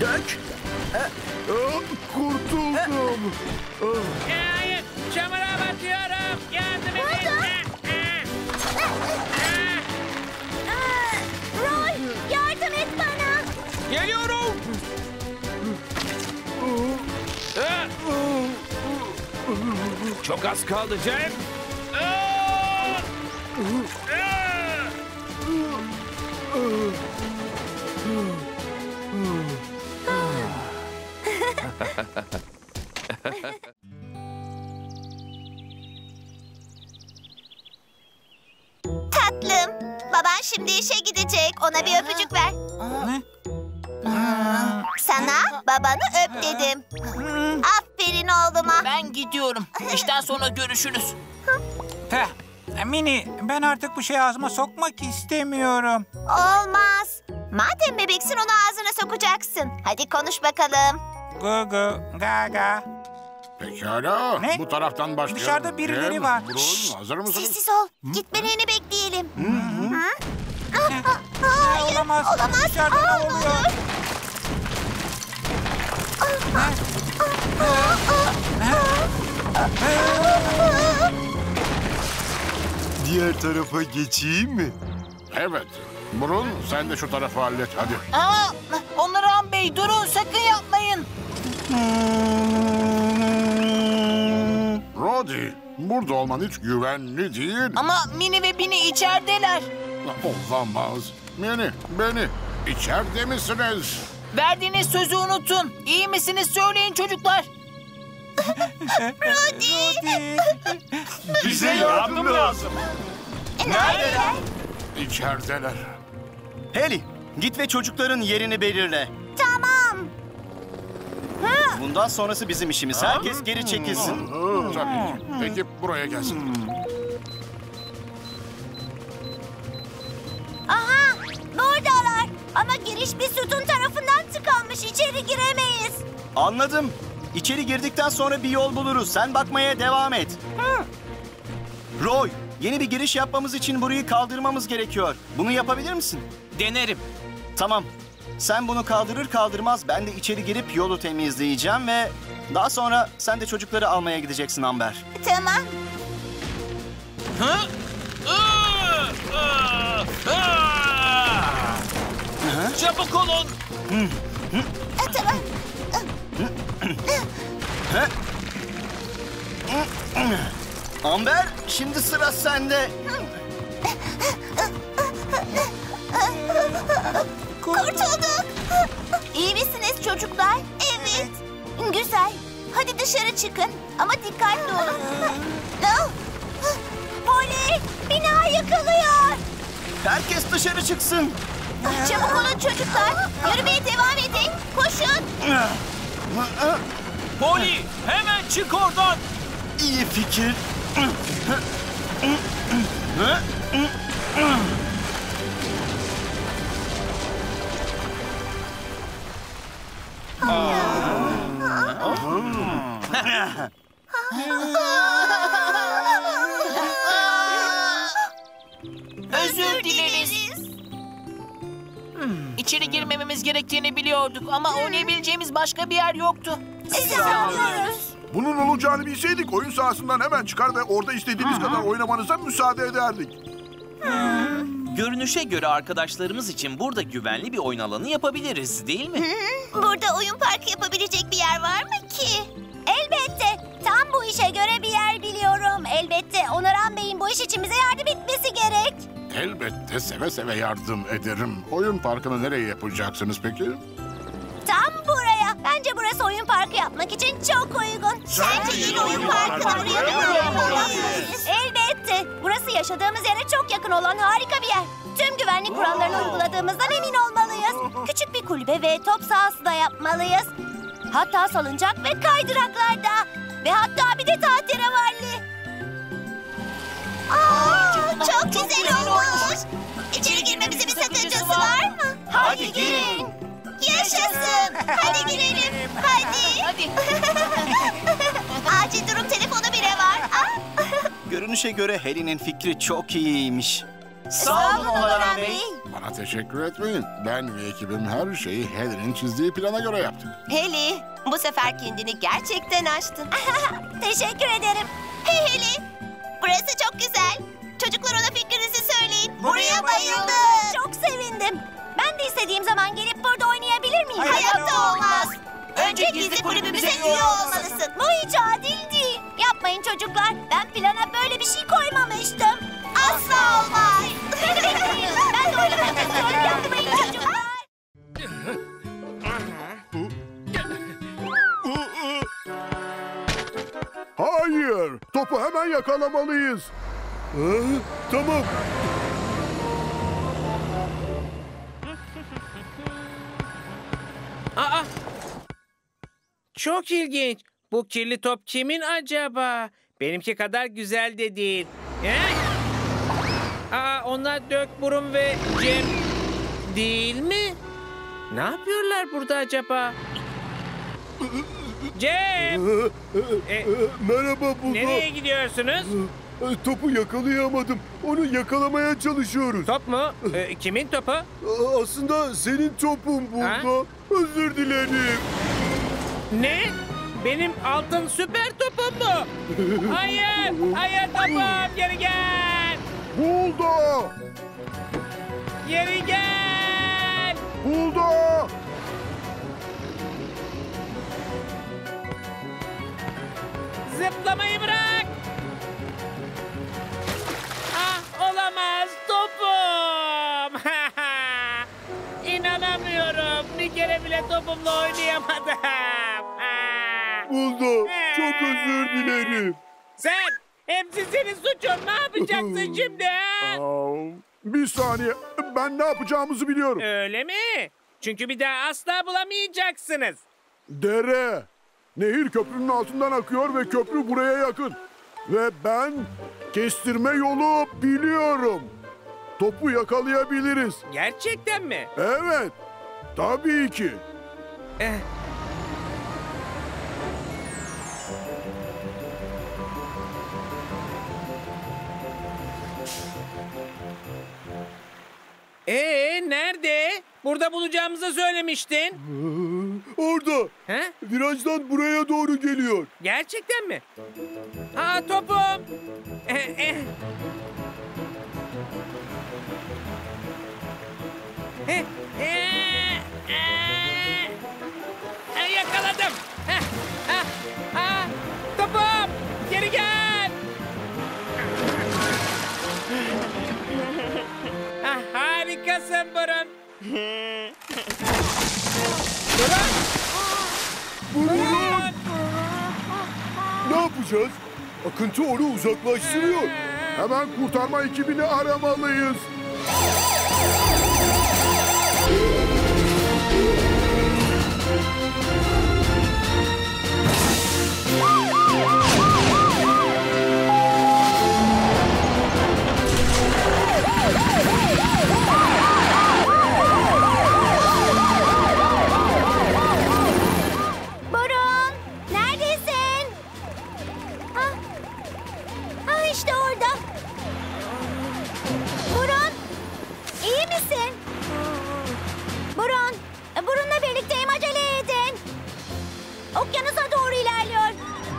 Dök! Kurtuldum. Hayır, çamura batıyorum. Yardım edin. Roy, yardım et bana. Geliyorum. Çok az kaldı Cem. Tatlım, baban şimdi işe gidecek. Ona bir öpücük ver. Ne? Sana babanı öp dedim. Aferin oğluma. Ben gidiyorum. İşten sonra görüşürüz. Mini, ben artık bu şeyi ağzıma sokmak istemiyorum. Olmaz. Madem bebeksin onu ağzına sokacaksın. Hadi konuş bakalım. Gugu, gaga. Pekala. Ne? Bu taraftan başlayalım. Dışarıda birileri var. Burun, hazır mısınız? Sessiz ol. Gitmelerini bekleyelim. Hayır, olamaz. Dışarıda ne oluyor? Diğer tarafa geçeyim mi? Evet. Burun, sen de şu tarafı hallet hadi. Onurhan Bey, durun, sakın yapmayın. Rudy, burada olman hiç güvenli değil. Ama Mini ve Bini içerideler. Olamaz. Mini, beni içeride misiniz? Verdiğiniz sözü unutun. İyi misiniz? Söyleyin çocuklar. Rudy. Bize yardım lazım. Neredeler? İçerideler. Heli, git ve çocukların yerini belirle. Tamam. Bundan sonrası bizim işimiz. Herkes geri çekilsin. Tabii ki. Peki buraya gelsin. Aha, buradalar. Ama giriş bir sütun tarafından tıkanmış. İçeri giremeyiz. Anladım. İçeri girdikten sonra bir yol buluruz. Sen bakmaya devam et. Roy, yeni bir giriş yapmamız için burayı kaldırmamız gerekiyor. Bunu yapabilir misin? Denerim. Tamam. Sen bunu kaldırır kaldırmaz ben de içeri girip yolu temizleyeceğim ve daha sonra sen de çocukları almaya gideceksin Amber. Tamam. Çabuk olun. Tamam. Amber, şimdi sıra sende. Kurtulduk. İyi misiniz çocuklar? Evet. Güzel. Hadi dışarı çıkın ama dikkatli olun. Poli, bina yıkılıyor. Herkes dışarı çıksın. Çabuk olun çocuklar. Yürümeye devam edin. Koşun. Poli, hemen çık oradan. İyi fikir. Özür dileriz. İçeri girmememiz gerektiğini biliyorduk ama oynayabileceğimiz başka bir yer yoktu. Sizi anlıyoruz. Bunun olacağını bilseydik oyun sahasından hemen çıkar ve orada istediğiniz kadar oynamanıza müsaade ederdik. Görünüşe göre arkadaşlarımız için burada güvenli bir oyun alanı yapabiliriz, değil mi? Burada oyun parkı yapabilecek bir yer var mı ki? Elbette. Tam bu işe göre bir yer biliyorum. Elbette Onaran Bey'in bu iş için bize yardım etmesi gerek. Elbette seve seve yardım ederim. Oyun parkını nereye yapacaksınız peki? Tam buraya. Bence burası oyun parkı yapmak için çok uygun. Sence yine oyun parkını buraya yapmalıyız. Elbette. Burası yaşadığımız yere çok yakın olan harika bir yer. Tüm güvenlik kurallarını uyguladığımızdan emin olmalıyız. Küçük bir kulübe ve top sahası da yapmalıyız. Hatta salıncak ve kaydıraklar da. Ve hatta bir de tahterevalli. Çok güzel olmuş. İçeri girmemizin bir sakıncası var mı? Hadi girin. Yaşasın. Hadi girelim. Hadi. Acil durum telefonu bile var. Görünüşe göre Heli'nin fikri çok iyiymiş. Sağ olun Onaran Bey. Bana teşekkür etmeyin. Ben ve ekibim her şeyi Heli'nin çizdiği plana göre yaptık. Heli, bu sefer kendini gerçekten aştın. Teşekkür ederim. Hey Heli, burası çok güzel. Çocuklar ona fikrinizi söyleyin. Buraya bayıldım. Çok sevindim. Ben de istediğim zaman gelip burada oynayabilir miyim? Hayatta olmaz. Önce gizli kulübümüze üye olmalısın. Bu hiç adil değil. Yapmayın çocuklar. Ben plana böyle bir şey koymamıştım. Asla olmaz. Ben de oynamak istiyorum. Yapmayın çocuklar. Hayır. Topu hemen yakalamalıyız. Tamam. Çok ilginç. Bu kirli top kimin acaba? Benimki kadar güzel de değil. Aa, onlar Dök, Burun ve Cem değil mi? Ne yapıyorlar burada acaba? Cem! Merhaba Buldo. Nereye gidiyorsunuz? Topu yakalayamadım. Onu yakalamaya çalışıyoruz. Top mu? Kimin topu? Aslında senin topun Buldo. Özür dilerim. Ne? Benim altın süper topum mu? Hayır! Hayır topum! Geri gel! Buldo! Geri gel! Buldo! Zıplamayı bırak! Ah, olamaz topum! İnanamıyorum. Bir kere bile topumla oynayamadım. Buldo, çok özür dilerim. Sen, hepsi senin suçun. Ne yapacaksın şimdi? Bir saniye, ben ne yapacağımızı biliyorum. Öyle mi? Çünkü bir daha asla bulamayacaksınız. Dere, nehir köprünün altından akıyor ve köprü buraya yakın. Ve ben kestirme yolu biliyorum. Topu yakalayabiliriz. Gerçekten mi? Evet, tabii ki. Nerede? Burada bulacağımızı söylemiştin. Orada. He? Virajdan buraya doğru geliyor. Gerçekten mi? Aa, topum. Yakaladım. Topum. Geri gel. Harikasın Burun. Burun! Ne yapacağız? Akıntı onu uzaklaştırıyor. Hemen kurtarma ekibini aramalıyız.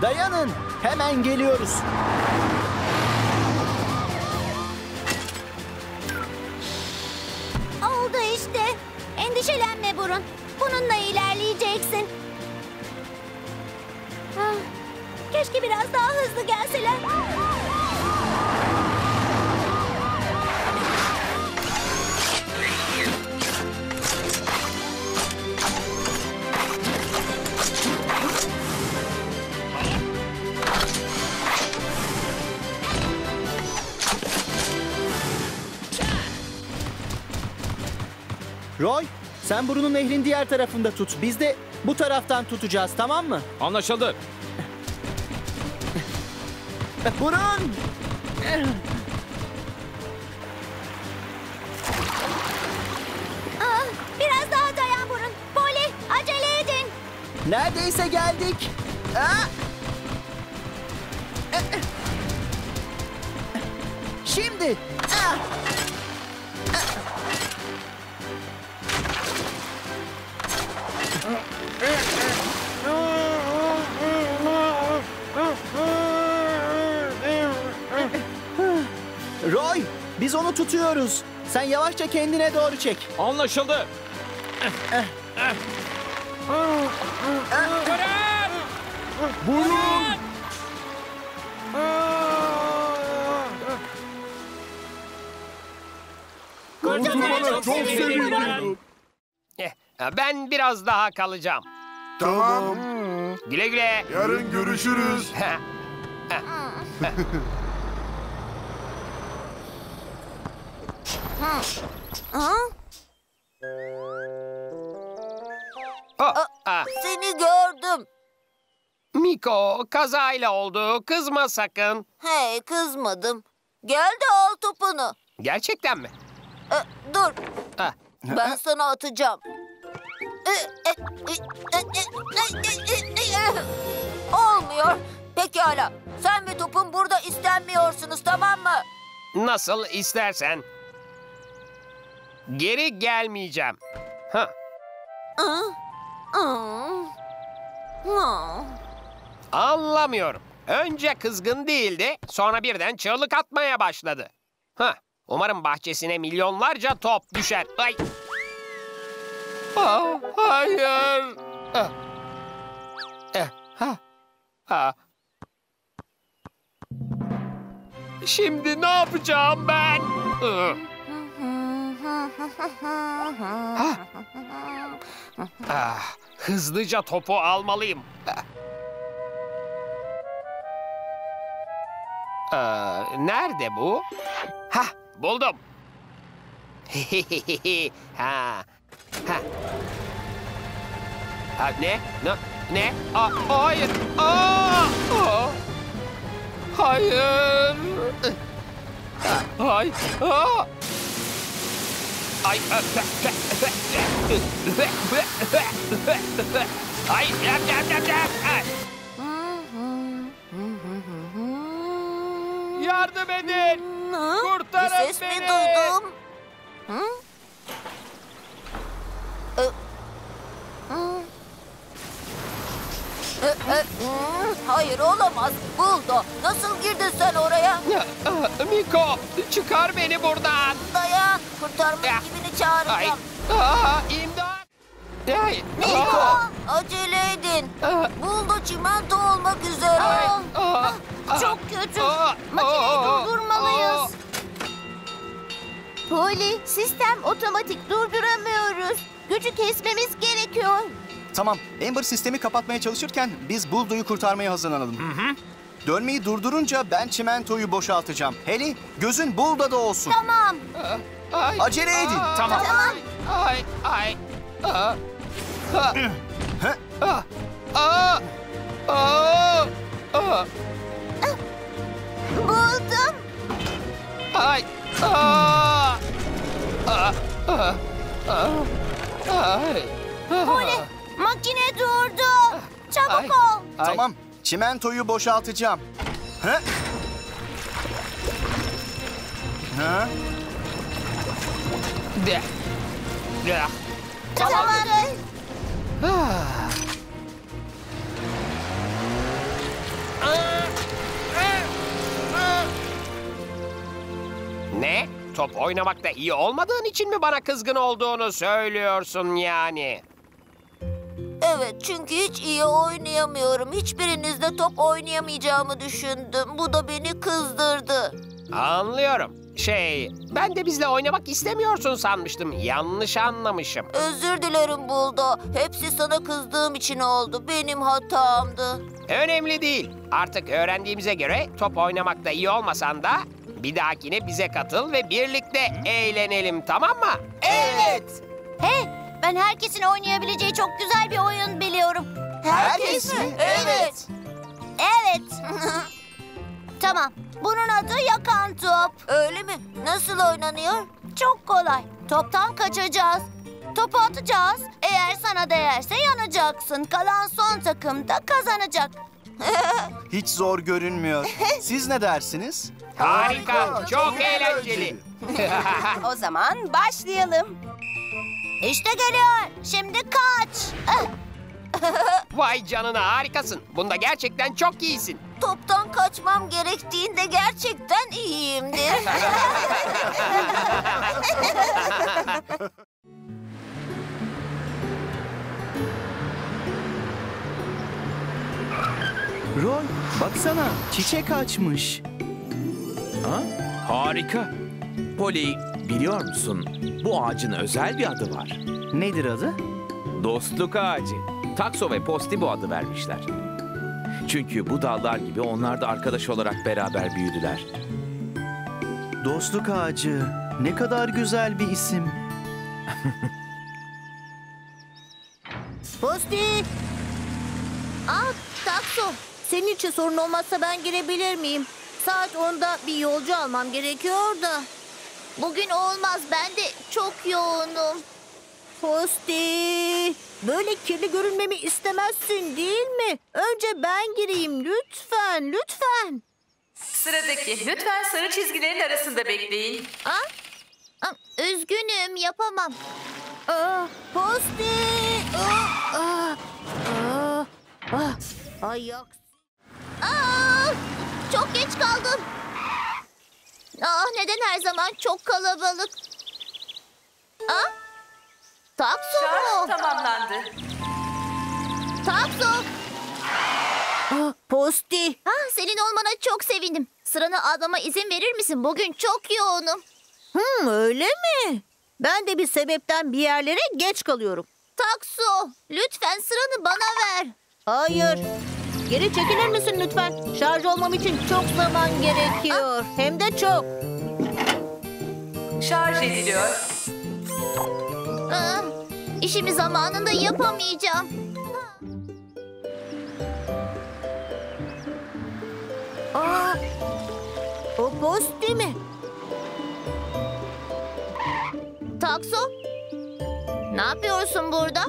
Dayanın, hemen geliyoruz. Oldu işte. Endişelenme Burun. Bununla ilerleyeceksin. Ah, keşke biraz daha hızlı gelseler. Roy, sen Burun'un nehrin diğer tarafında tut. Biz de bu taraftan tutacağız, tamam mı? Anlaşıldı. Burun! Aa, biraz daha dayan Burun. Poli, acele edin. Neredeyse geldik. Şimdi. Roy, biz onu tutuyoruz. Sen yavaşça kendine doğru çek. Anlaşıldı. Burun! Çok sevindim. Ben biraz daha kalacağım. Tamam. Güle güle. Yarın görüşürüz. Seni gördüm. Miko, kazayla oldu. Kızma sakın. Hey, kızmadım. Gel de al topunu. Gerçekten mi? Dur. Ha. Ben sana atacağım. Olmuyor. Pekala. Sen ve topun burada istenmiyorsunuz, tamam mı? Nasıl istersen. Geri gelmeyeceğim. Ha. Anlamıyorum. Önce kızgın değildi, sonra birden çığlık atmaya başladı. Ha. Umarım bahçesine milyonlarca top düşer. Ay. Oh, hayır. Şimdi ne yapacağım ben? Hızlıca topu almalıyım. Nerede bu? Ha, buldum. Ne? Ne? Hayır. Hayır. Hayır. Ay. Ay. Yardım edin. Kurtarın beni. Ses mi duydum? Hayır, olamaz. Buldo, nasıl girdin sen oraya? Miko, çıkar beni buradan. Dayan, kurtarma ekibini çağıracağım. İmdat. Miko, acele edin. Buldo çimento olmak üzere. Çok kötü. Makineyi durdurmalıyız. Poli, sistem otomatik, durduramıyoruz. Gücü kesmemiz gerekiyor. Tamam, Amber sistemi kapatmaya çalışırken biz Buldo'yu kurtarmaya hazırlanalım. Dönmeyi durdurunca ben çimentoyu boşaltacağım. Heli, gözün Buldo'da olsun. Tamam. Acele edin. Tamam. Buldum. Poli, makine durdu. Çabuk ol. Tamam, çimentoyu boşaltacağım. Tamam. Ne? Top oynamakta iyi olmadığın için mi bana kızgın olduğunu söylüyorsun yani? Evet, çünkü hiç iyi oynayamıyorum. Hiçbirinizle top oynayamayacağımı düşündüm. Bu da beni kızdırdı. Anlıyorum. Ben de bizle oynamak istemiyorsun sanmıştım. Yanlış anlamışım. Özür dilerim Buldo. Hepsi sana kızdığım için oldu. Benim hatamdı. Önemli değil. Artık öğrendiğimize göre top oynamakta iyi olmasan da bir dahakine bize katıl ve birlikte eğlenelim, tamam mı? Evet. Ben herkesin oynayabileceği çok güzel bir oyun biliyorum. Herkes mi? Evet. Tamam. Bunun adı yakan top. Öyle mi? Nasıl oynanıyor? Çok kolay. Toptan kaçacağız. Topu atacağız. Eğer sana değerse yanacaksın. Kalan son takım da kazanacak. Hiç zor görünmüyor. Siz ne dersiniz? Harika. Çok eğlenceli. O zaman başlayalım. İşte geliyor. Şimdi kaç. Vay canına, harikasın. Bunda gerçekten çok iyisin. Toptan kaçmam gerektiğinde gerçekten iyiyimdir. Roy, baksana. Çiçek açmış. Harika. Poli, biliyor musun, bu ağacın özel bir adı var. Nedir adı? Dostluk ağacı. Takso ve Posti bu adı vermişler. Çünkü bu dallar gibi onlar da arkadaş olarak beraber büyüdüler. Dostluk ağacı. Ne kadar güzel bir isim. Posti! Takso! Senin için sorun olmazsa ben girebilir miyim? Saat 10'da bir yolcu almam gerekiyor da. Bugün olmaz, ben de çok yoğunum. Posti, böyle kirli görünmemi istemezsin değil mi? Önce ben gireyim lütfen, lütfen. Sıradaki, lütfen sarı çizgilerin arasında bekleyin. Üzgünüm, yapamam. Posti! Ayak. Çok geç kaldım. Neden her zaman çok kalabalık? Takso mu? Şarj tamamlandı. Takso! Posti! Senin olmana çok sevindim. Sıranı almama izin verir misin? Bugün çok yoğunum. Öyle mi? Ben de bir sebepten bir yerlere geç kalıyorum. Takso, lütfen sıranı bana ver. Hayır. Geri çekilir misin lütfen? Şarj olmam için çok zaman gerekiyor. Hem de çok. Şarj ediliyor. İşimi zamanında yapamayacağım. O Posti mi? Takso, ne yapıyorsun burada?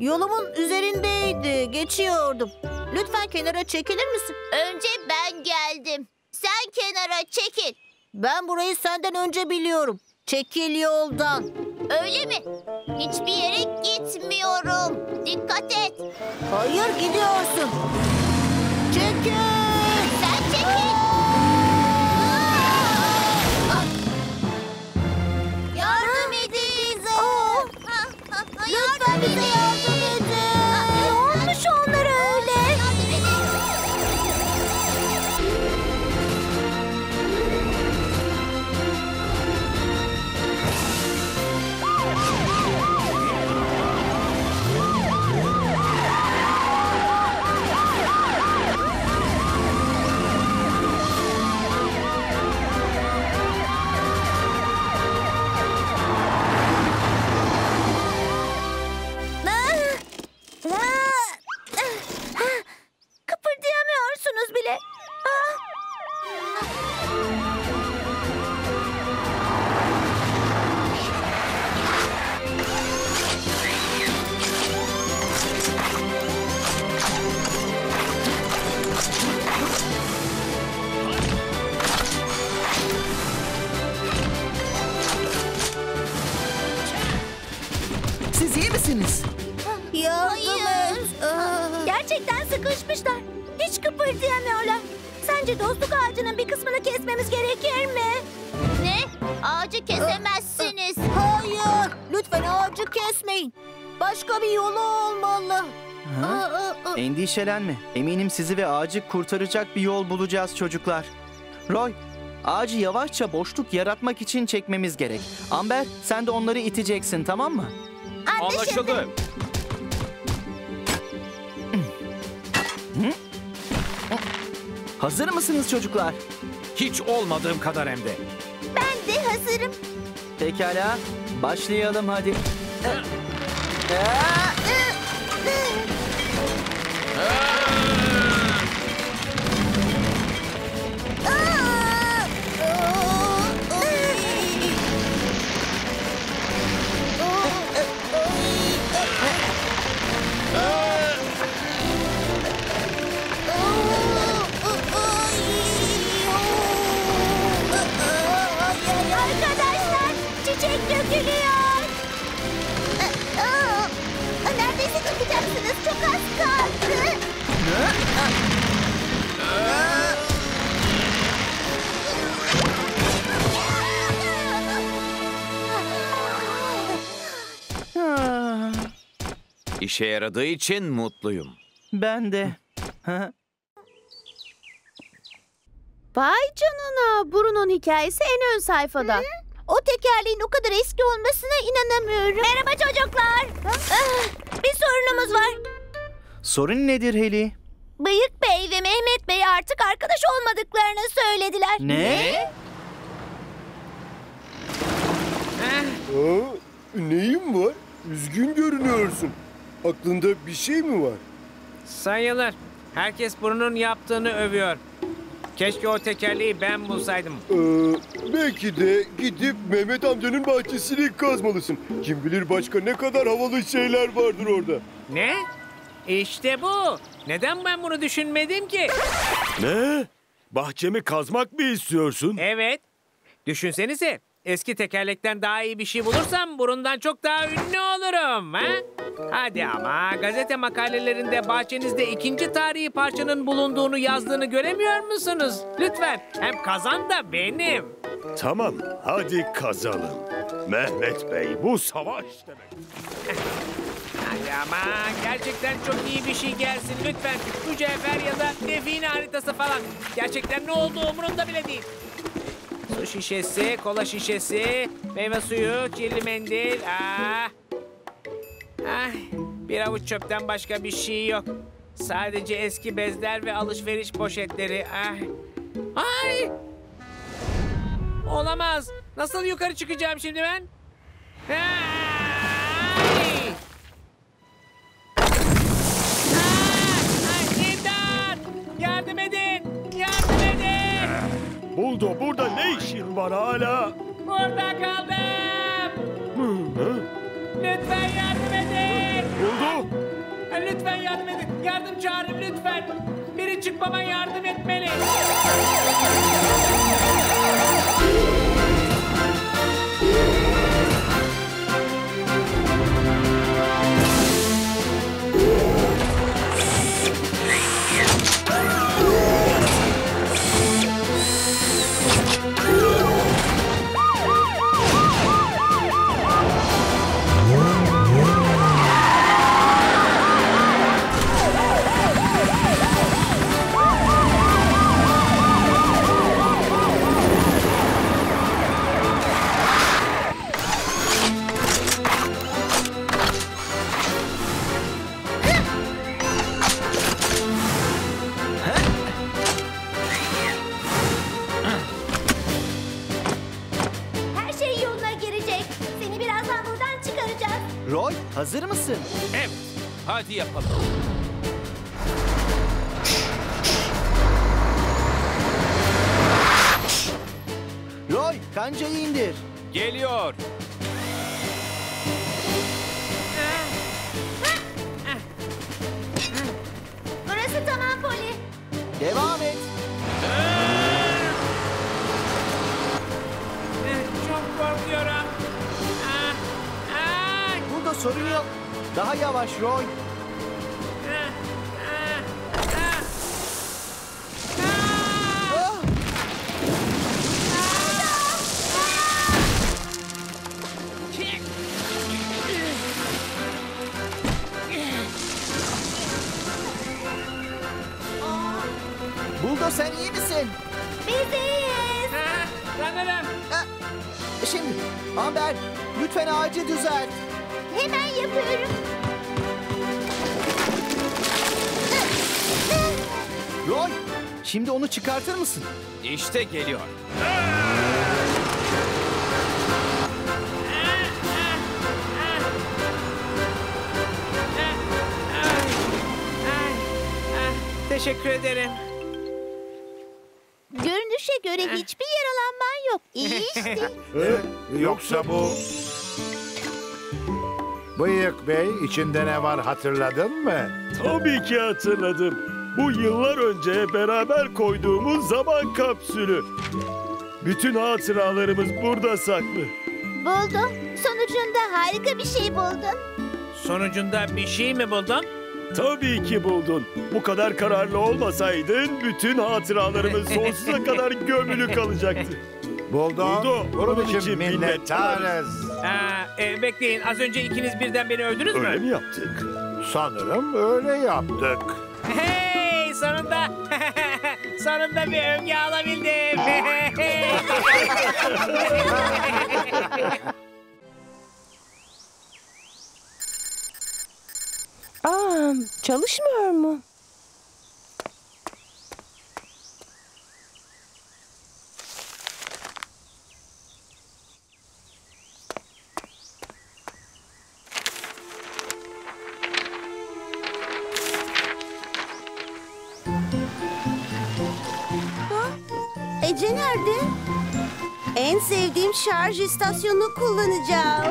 Yolumun üzerindeydi, geçiyordum. Lütfen kenara çekilir misin? Önce ben geldim. Sen kenara çekil. Ben burayı senden önce biliyorum. Çekil yoldan. Öyle mi? Hiçbir yere gitmiyorum. Dikkat et. Hayır, gidiyorsun. Çekil. Sen çekil. Yardım edin bize. Lütfen bize yardım edin. Ne olmuş onlara öyle? Endişelenme. Eminim sizi ve ağacı kurtaracak bir yol bulacağız çocuklar. Roy, ağacı yavaşça boşluk yaratmak için çekmemiz gerek. Amber, sen de onları iteceksin, tamam mı? Anlaşıldı. Hazır mısınız çocuklar? Hiç olmadığım kadar hem de. Ben de hazırım. Pekala, başlayalım hadi. Arkadaşlar, çiçek dökülüyor. Neredeyse çıkacaksınız, çok az kaldı. İşe yaradığı için mutluyum. Ben de. Vay canına, Burun'un hikayesi en ön sayfada. O tekerleğin o kadar eski olmasına inanamıyorum. Merhaba çocuklar. Bir sorunumuz var. Sorun nedir Heli? Bıyık Bey ve Mehmet Bey artık arkadaş olmadıklarını söylediler. Ne? Neyin var? Üzgün görünüyorsun. Aklında bir şey mi var? Sayılar. Herkes Burun'un yaptığını övüyor. Keşke o tekerleği ben bulsaydım. Belki de gidip Mehmet amcanın bahçesini kazmalısın. Kim bilir başka ne kadar havalı şeyler vardır orada. Ne? İşte bu. Neden ben bunu düşünmedim ki? Ne? Bahçemi kazmak mı istiyorsun? Evet. Düşünsenize. Eski tekerlekten daha iyi bir şey bulursam Burun'dan çok daha ünlü olurum. Ha? Hadi ama gazete makalelerinde bahçenizde ikinci tarihi parçanın bulunduğunu yazdığını göremiyor musunuz? Lütfen hem kazan da benim. Tamam hadi kazalım. Mehmet Bey bu savaş demek. Hadi ama gerçekten çok iyi bir şey gelsin lütfen. Mücevher ya da define haritası falan. Gerçekten ne olduğu umurumda bile değil. Su şişesi, kola şişesi, meyve suyu, kirli mendil. Bir avuç çöpten başka bir şey yok. Sadece eski bezler ve alışveriş poşetleri. Ay! Olamaz. Nasıl yukarı çıkacağım şimdi ben? İmdat! Yardım edin! Yardım edin! Buldo, burada ne işin var hala? Burada kaldım! Lütfen yardım edin! Buldo! Lütfen yardım edin! Yardım çağırın lütfen! Biri çıkmama yardım etmeli! Roy, hazır mısın? Evet, hadi yapalım. Roy, kancayı indir. Geliyor. Burası tamam Poli. Devam et. Çok korkuyorum. Sorun yok. Daha yavaş Roy. Buldo sen iyi misin? Biz iyiyiz. Sanırım. Şimdi Amber lütfen ağacı düzelt. Hemen yapıyorum. Roy, şimdi onu çıkartır mısın? İşte geliyor. Teşekkür ederim. Görünüşe göre hiçbir yaralanman yok. İyi işte. Yoksa bu... Bıyık Bey, içinde ne var hatırladın mı? Tabii ki hatırladım. Bu yıllar önce beraber koyduğumuz zaman kapsülü. Bütün hatıralarımız burada saklı. Buldum. Sonucunda harika bir şey buldun. Sonucunda bir şey mi buldun? Tabii ki buldun. Bu kadar kararlı olmasaydın bütün hatıralarımız sonsuza kadar gömülü kalacaktı. Buldo, bunun için minnettarız. Bekleyin, az önce ikiniz birden beni övdünüz mü? Öyle mi yaptık? Sanırım öyle yaptık. Hey, sonunda, sonunda bir övgü alabildim. Çalışmıyor mu? Ece nerede? En sevdiğim şarj istasyonunu kullanacağım.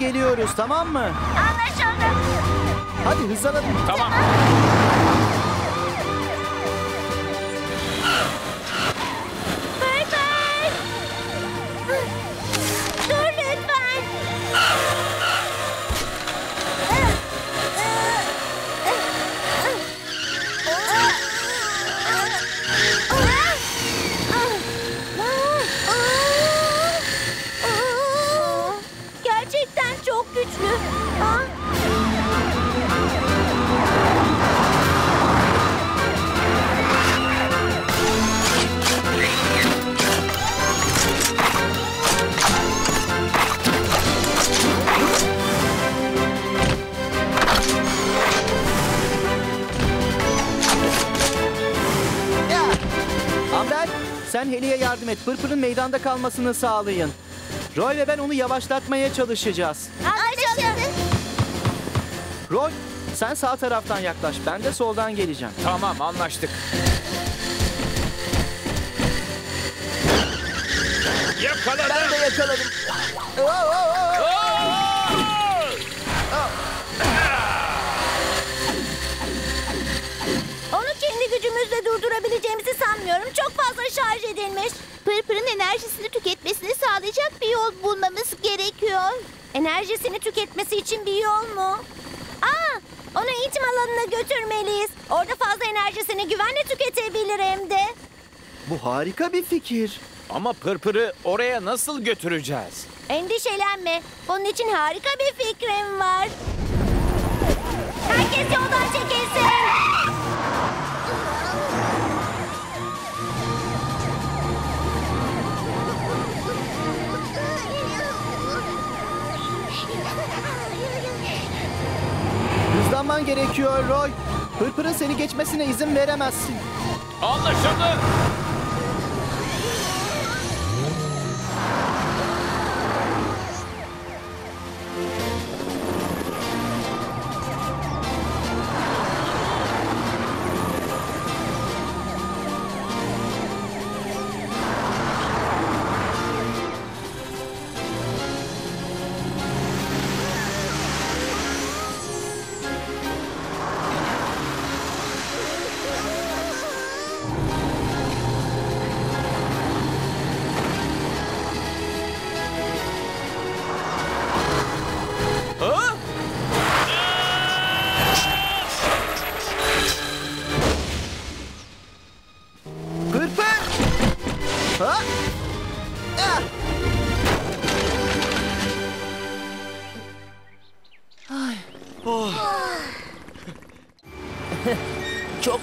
Geliyoruz, tamam mı? Anlaşıldı. Hadi hızlanalım. Tamam. Pırpır! Dur lütfen. Sen Heli'ye yardım et. Pırpır'ın meydanda kalmasını sağlayın. Roy ve ben onu yavaşlatmaya çalışacağız. Anlaşıldı. Roy, sen sağ taraftan yaklaş. Ben de soldan geleceğim. Tamam, anlaştık. Yakaladım. Ben de yakaladım. Gücümüzle durdurabileceğimizi sanmıyorum. Çok fazla şarj edilmiş. Pırpır'ın enerjisini tüketmesini sağlayacak bir yol bulmamız gerekiyor. Enerjisini tüketmesi için bir yol mu? Onu eğitim alanına götürmeliyiz. Orada fazla enerjisini güvenle tüketebilir hem de. Bu harika bir fikir. Ama Pırpır'ı oraya nasıl götüreceğiz? Endişelenme. Onun için harika bir fikrim var. Herkes yoldan çekilsin. Hızlanman gerekiyor Roy. Pırpır'ın seni geçmesine izin veremezsin. Anlaşıldı.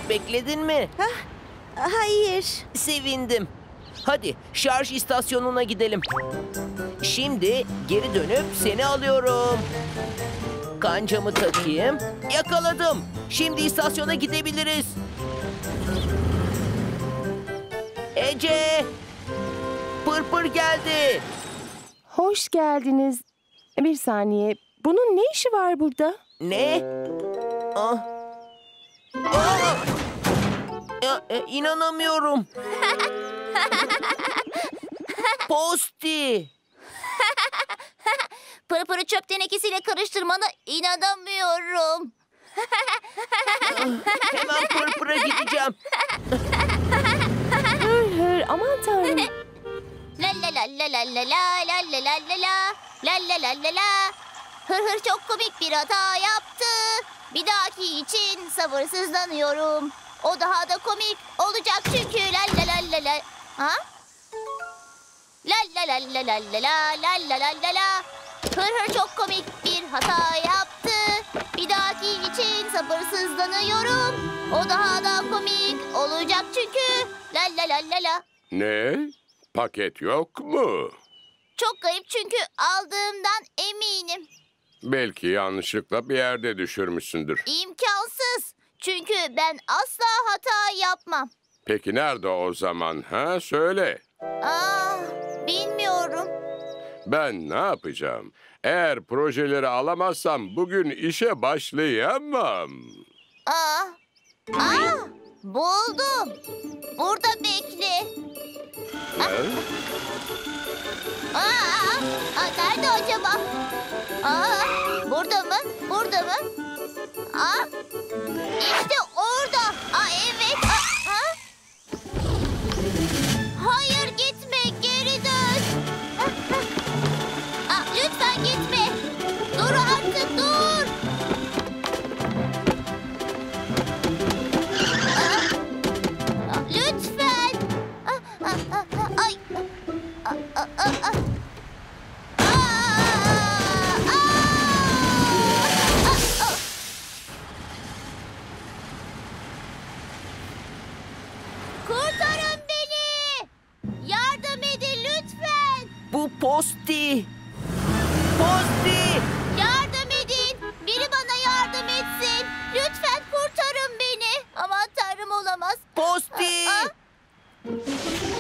Bekledin mi? Hayır. Sevindim. Hadi şarj istasyonuna gidelim. Şimdi geri dönüp seni alıyorum. Kancamı takayım. Yakaladım. Şimdi istasyona gidebiliriz. Ece! Ece! Pırpır geldi. Hoş geldiniz. Bir saniye. Bunun ne işi var burada? Ne? Ah. Ah. İnanamıyorum. Posti. Pırpır'ı çöp tenekesiyle karıştırmana inanamıyorum. Hemen Pırpır'a gideceğim. Hır hır, aman tanrım. La la la la la la la la la la la la la la la la. Hır hır çok komik bir hata yaptı. Bir dahaki için sabırsızlanıyorum. O daha da komik olacak çünkü la la la la la. Ha? La la la la la la la la la la. Hır hır çok komik bir hata yaptı. Bir dahaki için sabırsızlanıyorum. O daha da komik olacak çünkü la la la la la. Ne? Paket yok mu? Çok garip çünkü aldığımdan eminim. Belki yanlışlıkla bir yerde düşürmüşsündür. İmkansız. Çünkü ben asla hata yapmam. Peki nerede o zaman? Ha? Söyle. Bilmiyorum. Ben ne yapacağım? Eğer projeleri alamazsam bugün işe başlayamam. Buldum. Burada bekle. Nerede acaba? Burada mı? Burada mı? İşte orada. Evet. Hayır, gitme, geri dön. Lütfen gitme. Dur artık, dur. Lütfen. Ay. Kurtarın beni! Yardım edin lütfen! Bu Posti! Posti! Yardım edin! Biri bana yardım etsin! Lütfen kurtarın beni! Aman tanrım, olamaz! Posti!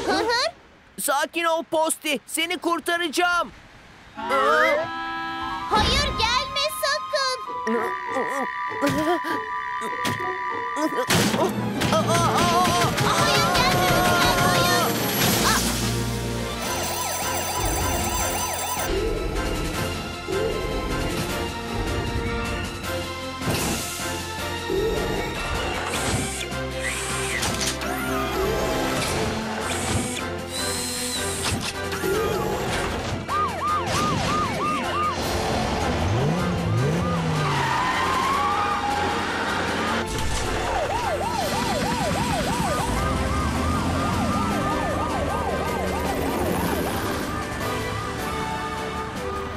Hır. Sakin ol Posti, seni kurtaracağım. Hayır, gelme sakın. Hayır, gelme, hayır.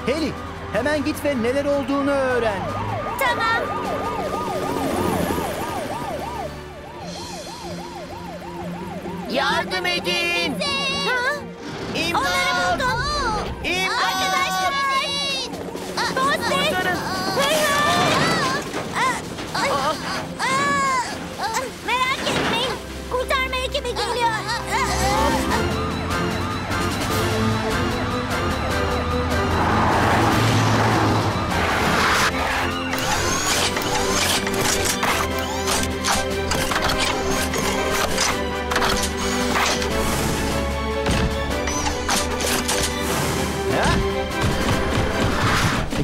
Heli, hemen git ve neler olduğunu öğren. Tamam. Yardım edin. İmdat. Onları buldum. İmdat. Arkadaşlar. Posti. Merak etmeyin. Kurtarma ekibi geliyor.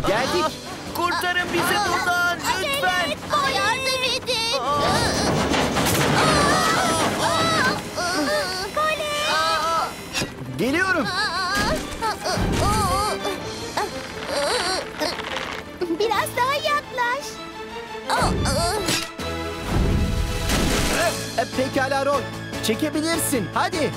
Geldik. Kurtarın bizi buradan lütfen. Yardım edin. Poli. Geliyorum. Biraz daha yaklaş. Pekala Roy. Çekebilirsin. Hadi.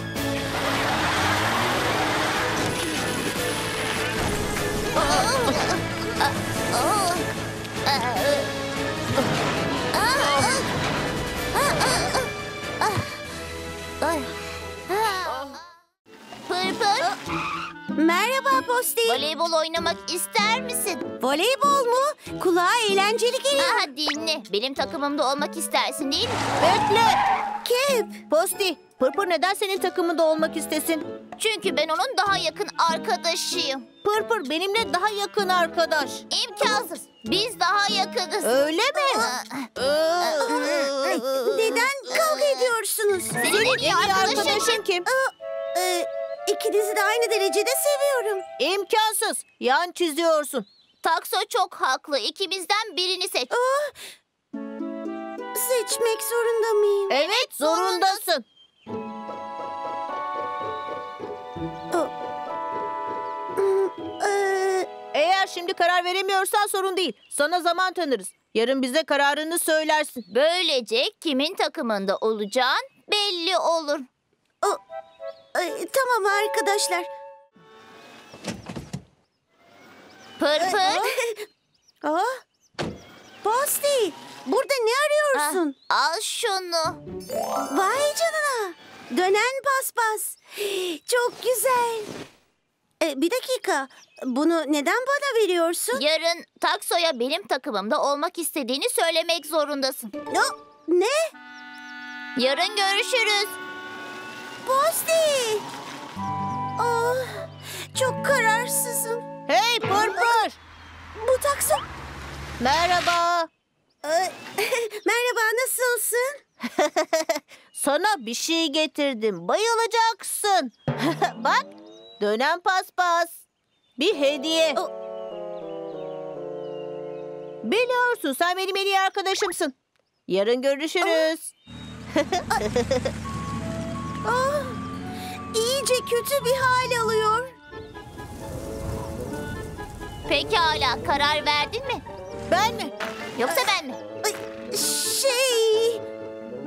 Pırpır. Merhaba Posti. Voleybol oynamak ister misin? Voleybol mu? Kulağa eğlenceli geliyor. Aha, dinle. Benim takımımda olmak istersin değil mi? Bekle. rakip. Posti, Pırpır neden senin takımında olmak istesin? Çünkü ben onun daha yakın arkadaşıyım. Pırpır benimle daha yakın arkadaş. İmkansız. Biz daha yakınız. Öyle mi? Neden kavga ediyorsunuz? Senin iyi arkadaşın kim? İkinizi de aynı derecede seviyorum. İmkansız. Yan çiziyorsun. Takso çok haklı. İkimizden birini seç. Seçmek zorunda mıyım? Evet, zorundasın. Eğer şimdi karar veremiyorsan sorun değil. Sana zaman tanırız. Yarın bize kararını söylersin. Böylece kimin takımında olacağın belli olur. Tamam arkadaşlar. Pırpır. Posti, burada ne arıyorsun? Al şunu. Vay canına. Dönen paspas. Çok güzel. Bir dakika. Bunu neden bana veriyorsun? Yarın Takso'ya benim takımımda olmak istediğini söylemek zorundasın. Ne? Yarın görüşürüz. Posti. Çok kararsızım. Hey Pırpır. Bu Takso... Merhaba. Merhaba, nasılsın? Sana bir şey getirdim. Bayılacaksın. Bak, dönen paspas. Bir hediye. Biliyorsun, sen benim en iyi arkadaşımsın. Yarın görüşürüz. İyice kötü bir hal alıyor. Pekala, karar verdin mi? Ben mi? Yoksa ben mi?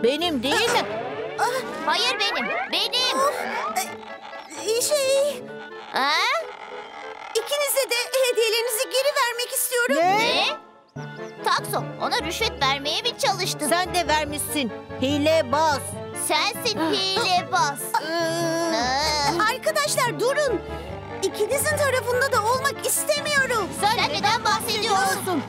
Benim değil mi? Hayır benim. Benim. İkinize de hediyelerinizi geri vermek istiyorum. Ne? Takso, ona rüşvet vermeye mi çalıştın? Sen de vermişsin. Hilebaz. Sensin hilebaz. Arkadaşlar durun. İkinizin tarafında da olmak istemiyorum. Sen neden bahsediyorsun?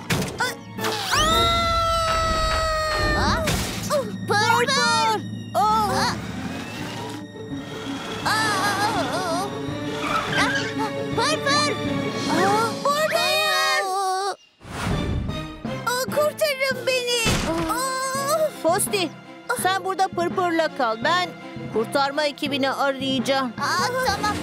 Pırpır! Pırpır! Buradayım! Kurtarın beni! Posti, sen burada Pırpır'la kal. Ben kurtarma ekibini arayacağım. Tamam.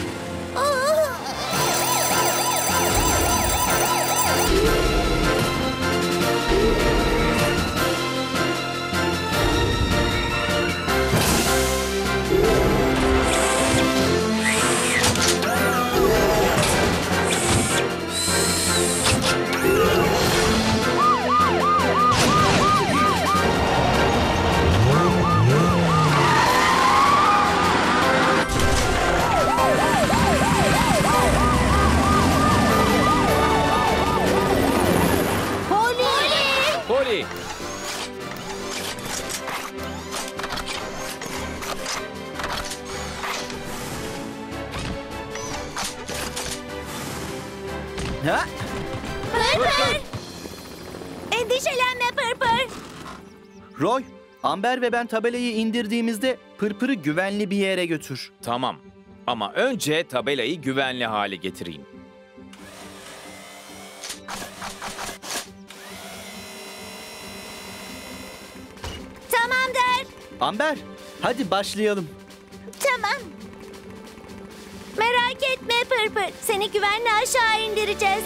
Pırpır! Endişelenme Pırpır! Roy, Amber ve ben tabelayı indirdiğimizde Pırpır'ı güvenli bir yere götür. Tamam. Ama önce tabelayı güvenli hale getireyim. Tamamdır. Amber, hadi başlayalım. Tamam. Merak etme Pırpır. Seni güvenle aşağı indireceğiz.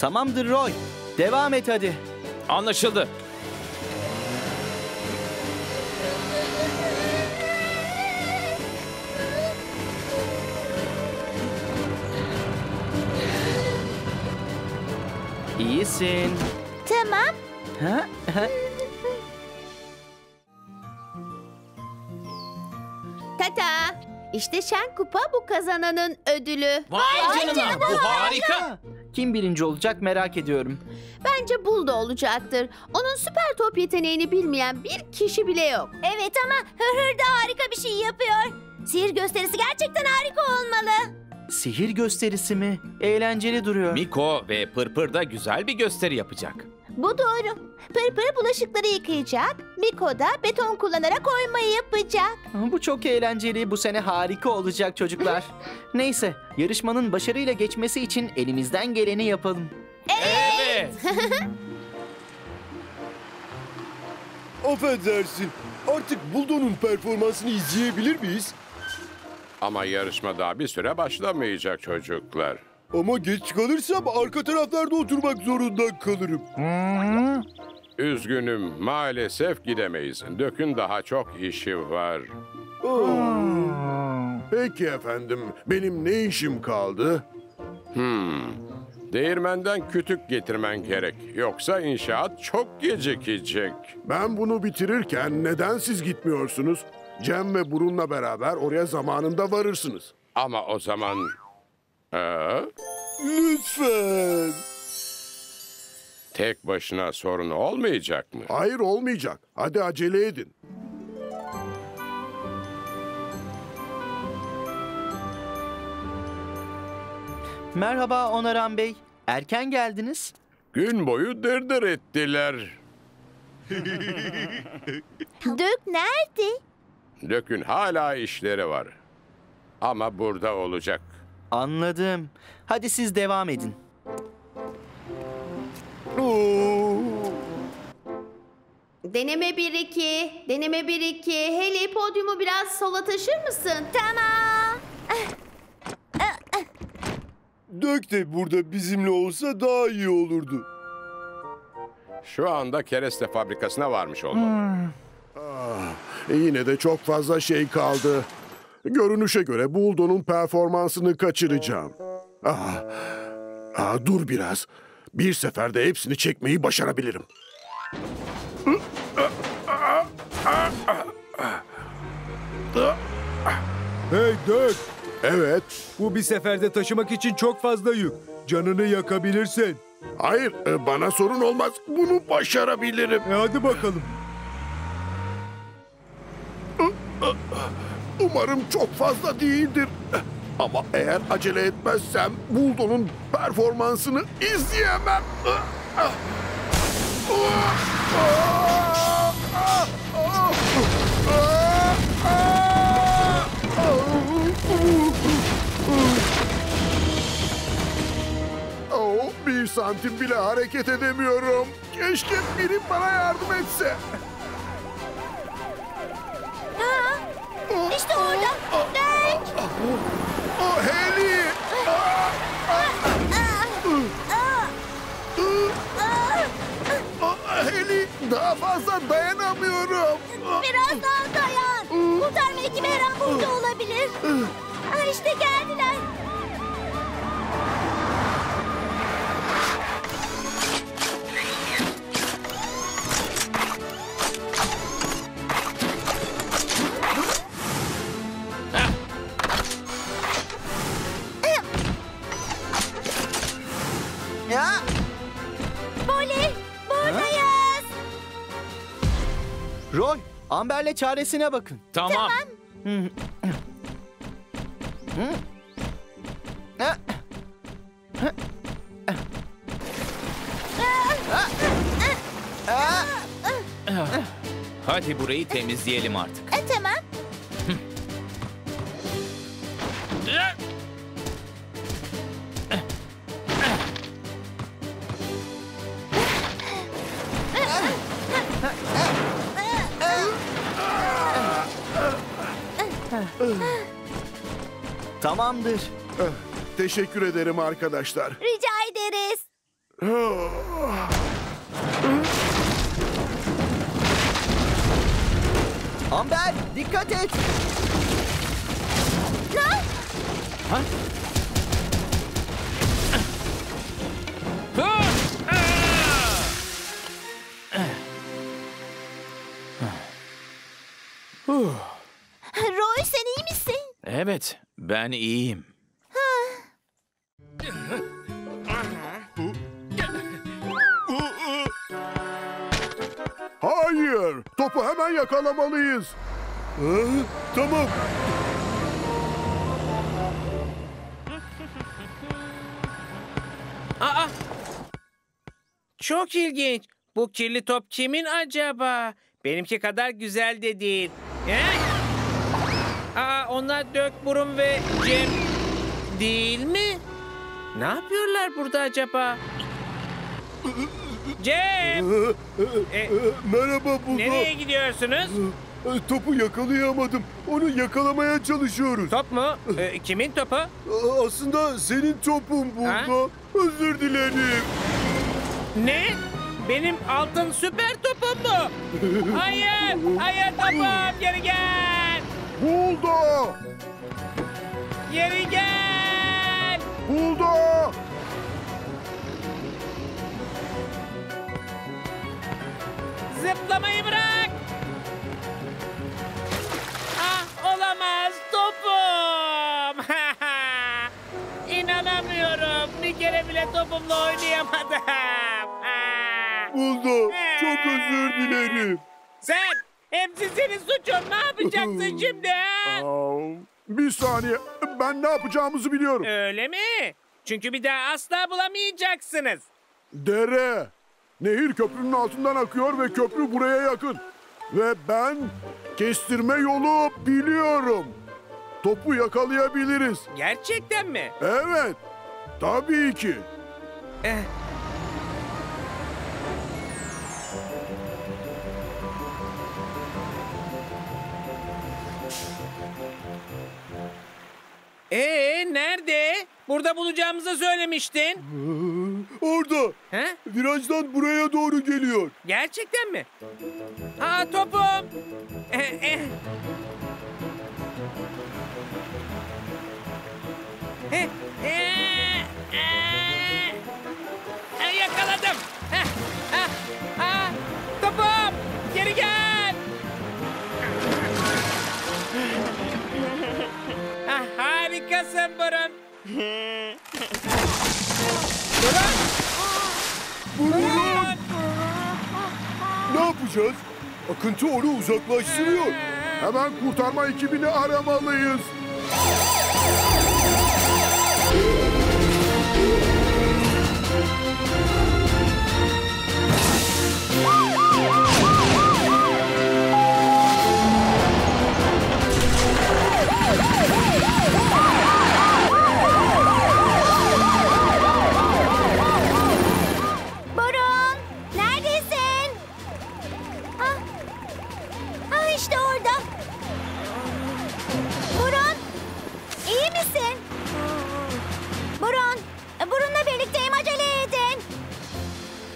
Tamamdır Roy. Devam et hadi. Anlaşıldı. İyisin. Tamam. Tata. İşte şen kupa bu kazananın ödülü. Vay canına, bu harika. Kim birinci olacak merak ediyorum. Bence Buldo olacaktır. Onun süper top yeteneğini bilmeyen bir kişi bile yok. Evet ama Hırhır da harika bir şey yapıyor. Sihir gösterisi gerçekten harika olmalı. Sihir gösterisi mi? Eğlenceli duruyor. Miko ve Pırpır da güzel bir gösteri yapacak. Bu doğru. Pırpır bulaşıkları yıkayacak. Miko da beton kullanarak oymayı yapacak. Bu çok eğlenceli. Bu sene harika olacak çocuklar. Neyse, yarışmanın başarıyla geçmesi için elimizden geleni yapalım. Evet. Affedersin. Artık Buldo'nun performansını izleyebilir miyiz? Ama yarışma daha bir süre başlamayacak çocuklar. Ama geç kalırsam arka taraflarda oturmak zorunda kalırım. Üzgünüm, maalesef gidemeyiz. Dök'ün daha çok işi var. Peki efendim, benim ne işim kaldı? Değirmenden kütük getirmen gerek. Yoksa inşaat çok gecikecek. Ben bunu bitirirken neden siz gitmiyorsunuz? Cem ve Burun'la beraber oraya zamanında varırsınız. Ama o zaman... Lütfen. Tek başına sorun olmayacak mı? Hayır, olmayacak. Hadi acele edin. Merhaba Onaran Bey. Erken geldiniz. Gün boyu dırdır ettiler. Dök nerede? Dök'ün hala işleri var. Ama burada olacak. Anladım. Hadi siz devam edin. Deneme 1-2. Deneme 1-2. Heli, podyumu biraz sola taşır mısın? Tamam. Dök de burada bizimle olsa daha iyi olurdu. Şu anda kereste fabrikasına varmış olmalı. Yine de çok fazla şey kaldı. Görünüşe göre Buldo'nun performansını kaçıracağım. Dur biraz. Bir seferde hepsini çekmeyi başarabilirim. Hey Dök. Evet. Bu bir seferde taşımak için çok fazla yük. Canını yakabilirsin. Hayır, bana sorun olmaz. Bunu başarabilirim. Hadi bakalım. Umarım çok fazla değildir. Ama eğer acele etmezsem Buldo'nun performansını izleyemem. Bir santim bile hareket edemiyorum. Keşke biri bana yardım etse. İşte orada. Dök. Heli. Heli, daha fazla dayanamıyorum. Biraz daha dayan. Kurtarma ekibi her an burada olabilir. İşte geldiler. Poli, buradayız. Roy, Amber'le çaresine bakın. Tamam. Hadi burayı temizleyelim artık. Tamam. Tamamdır. Teşekkür ederim arkadaşlar. Rica ederiz. Amber, dikkat et. Ne? Ha? Roy, sen iyi misin? Evet, ben iyiyim. geliyor. Topu hemen yakalamalıyız. Tamam. Aa! Çok ilginç. Bu kirli top kimin acaba? Benimki kadar güzel de değil. Aa, onlar Dök, Burun ve Cem değil mi? Ne yapıyorlar burada acaba? Cem! Merhaba Buldo. Nereye gidiyorsunuz? Topu yakalayamadım. Onu yakalamaya çalışıyoruz. Top mu? Kimin topu? Aslında senin topun Buldo. Özür dilerim. Ne? Benim altın süper topum mu? Hayır! Hayır topum! Geri gel! Buldo! Geri gel! Buldo! Zıplamayı bırak! Ah, olamaz topum! İnanamıyorum. Bir kere bile topumla oynayamadım. Buldu. Çok özür dilerim. Sen! Hepsi senin suçun. Ne yapacaksın şimdi? Bir saniye. Ben ne yapacağımızı biliyorum. Öyle mi? Çünkü bir daha asla bulamayacaksınız. Dere. Nehir köprünün altından akıyor ve köprü buraya yakın. Ve ben kestirme yolu biliyorum. Topu yakalayabiliriz. Gerçekten mi? Evet. Tabii ki. Nerede? Burada bulacağımızı söylemiştin. Orada. He? Virajdan buraya doğru geliyor. Gerçekten mi? Aa, topum. Yakaladım. Topum. Geri gel. Harikasın Burun. Burun! Ne yapacağız? Akıntı onu uzaklaştırıyor. Hemen kurtarma ekibini aramalıyız.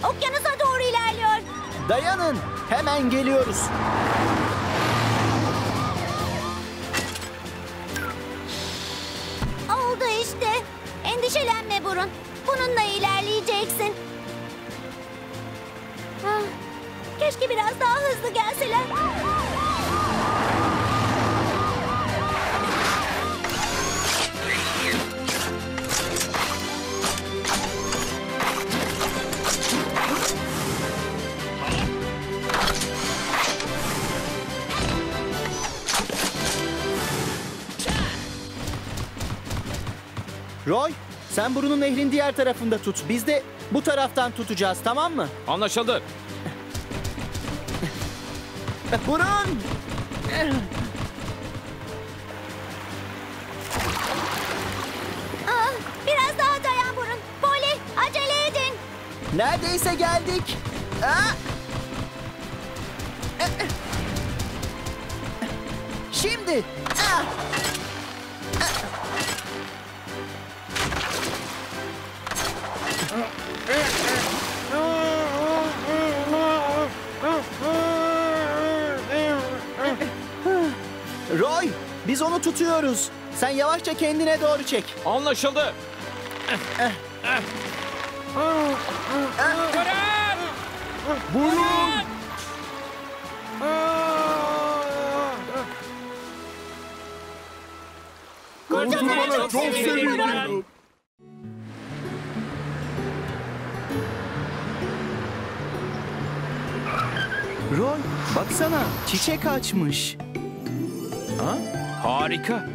Okyanusa doğru ilerliyor. Dayanın, hemen geliyoruz. Oldu işte. Endişelenme Burun. Bununla ilerleyeceksin. Ah, keşke biraz daha hızlı gelseler. Roy, sen Burun'un nehrin diğer tarafında tut. Biz de bu taraftan tutacağız, tamam mı? Anlaşıldı. Burun! Aa, biraz daha dayan Burun. Poli, acele edin. Neredeyse geldik. Şimdi. Roy, biz onu tutuyoruz. Sen yavaşça kendine doğru çek. Anlaşıldı. Burun! Kurtulmana çok sevindim. Roy, Baksana, çiçek açmış. Ha? Harika.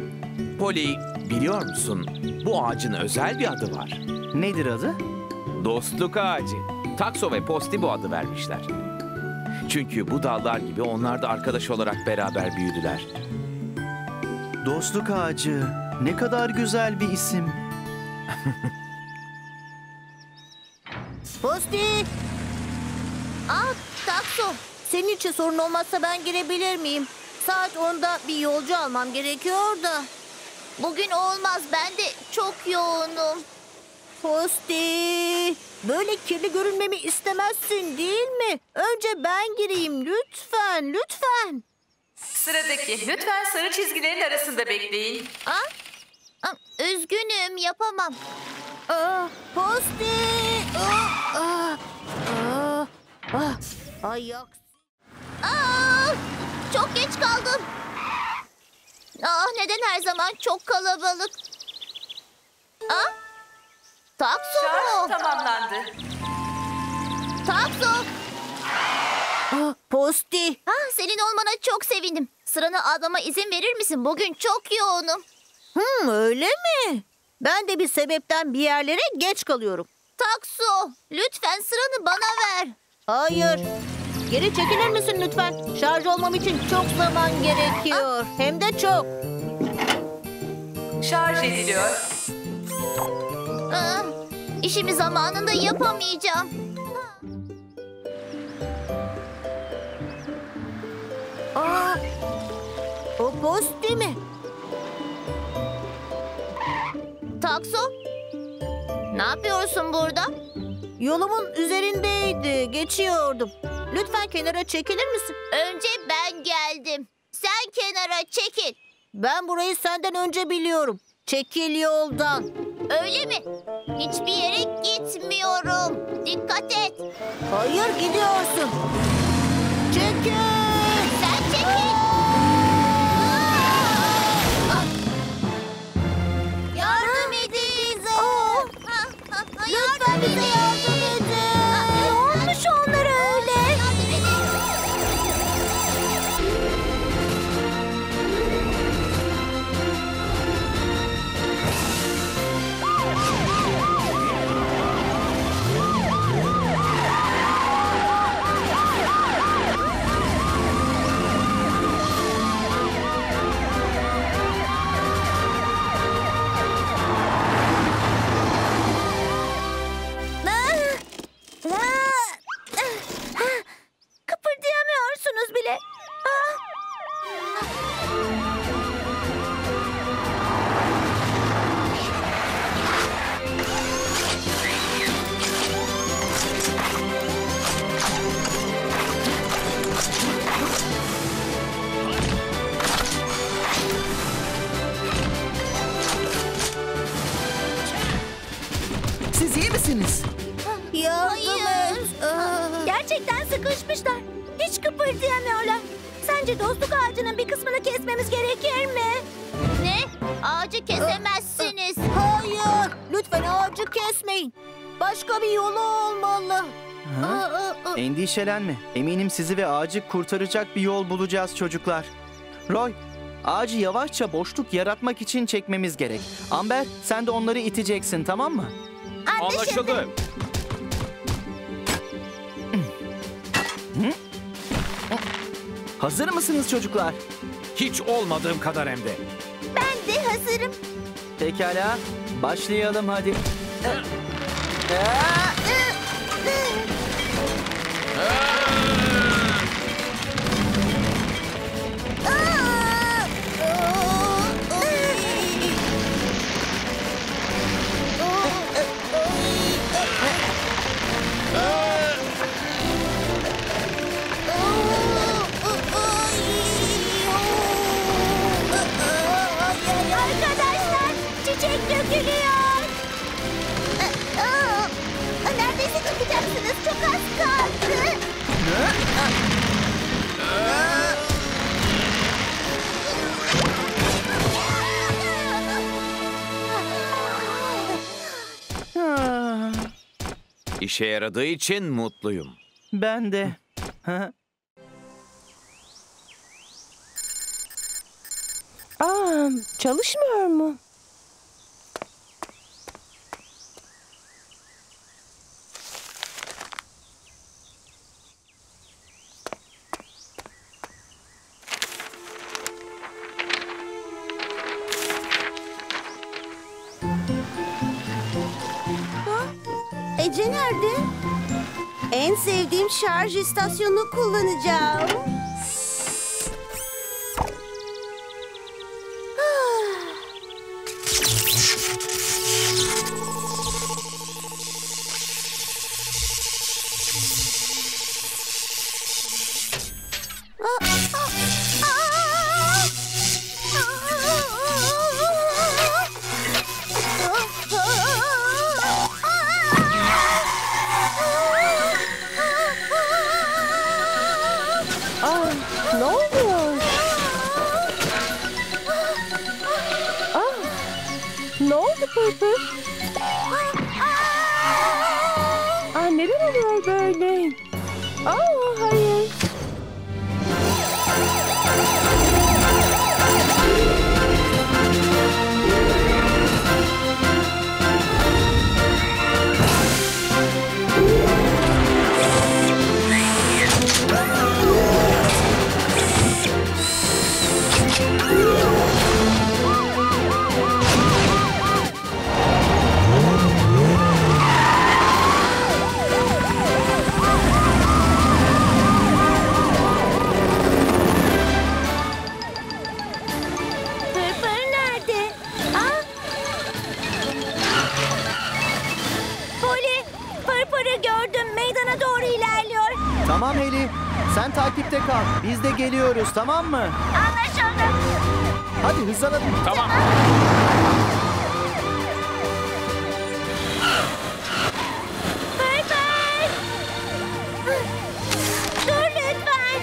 Poli, biliyor musun? Bu ağacın özel bir adı var. Nedir adı? Dostluk ağacı. Takso ve Posti bu adı vermişler. Çünkü bu dallar gibi onlar da arkadaş olarak beraber büyüdüler. Dostluk ağacı. Ne kadar güzel bir isim. Posti! Ah, Takso. Senin için sorun olmazsa ben girebilir miyim? Saat 10'da bir yolcu almam gerekiyor da. Bugün olmaz. Ben de çok yoğunum. Posti! Böyle kirli görünmemi istemezsin değil mi? Önce ben gireyim. Lütfen, lütfen. Sıradaki. Lütfen sarı çizgilerin arasında bekleyin. Aa, üzgünüm. Yapamam. Aa, Posti! Ayak. Aa, çok geç kaldım. Aa, neden her zaman çok kalabalık? Aa, Takso mu? Şarj tamamlandı. Takso. Aa, Posti. Ha, senin olmana çok sevindim. Sıranı almama izin verir misin? Bugün çok yoğunum. Öyle mi? Ben de bir sebepten bir yerlere geç kalıyorum. Takso, lütfen sıranı bana ver. Hayır. Geri çekilir misin lütfen? Şarj olmam için çok zaman gerekiyor. Hem de çok. Şarj ediliyor. Aa, işimi zamanında yapamayacağım. Aa, o Posti mi? Takso, ne yapıyorsun burada? Yolumun üzerindeydi, geçiyordum. Lütfen kenara çekilir misin? Önce ben geldim. Sen kenara çekil. Ben burayı senden önce biliyorum. Çekil yoldan. Öyle mi? Hiçbir yere gitmiyorum. Dikkat et. Hayır, gidiyorsun. Çekil. Sen çekil. Yardım edin bize. Lütfen bize yardım edin. Endişelenme. Eminim sizi ve ağacı kurtaracak bir yol bulacağız çocuklar. Roy, ağacı yavaşça boşluk yaratmak için çekmemiz gerek. Amber, sen de onları iteceksin, tamam mı? Anlaşıldı. Hazır mısınız çocuklar? Hiç olmadığım kadar hem de. Ben de hazırım. Pekala, başlayalım hadi. Arkadaşlar, çiçek dökülüyor. Neredeyse çıkacaksınız, çok az kaldı. İşe yaradığı için mutluyum. Ben de. Çalışmıyor mu? Ece nerede? En sevdiğim şarj istasyonunu kullanacağım. Biz de geliyoruz, tamam mı? Anlaşıldı. Hadi hızlanalım. Tamam. Pırpır! Dur lütfen.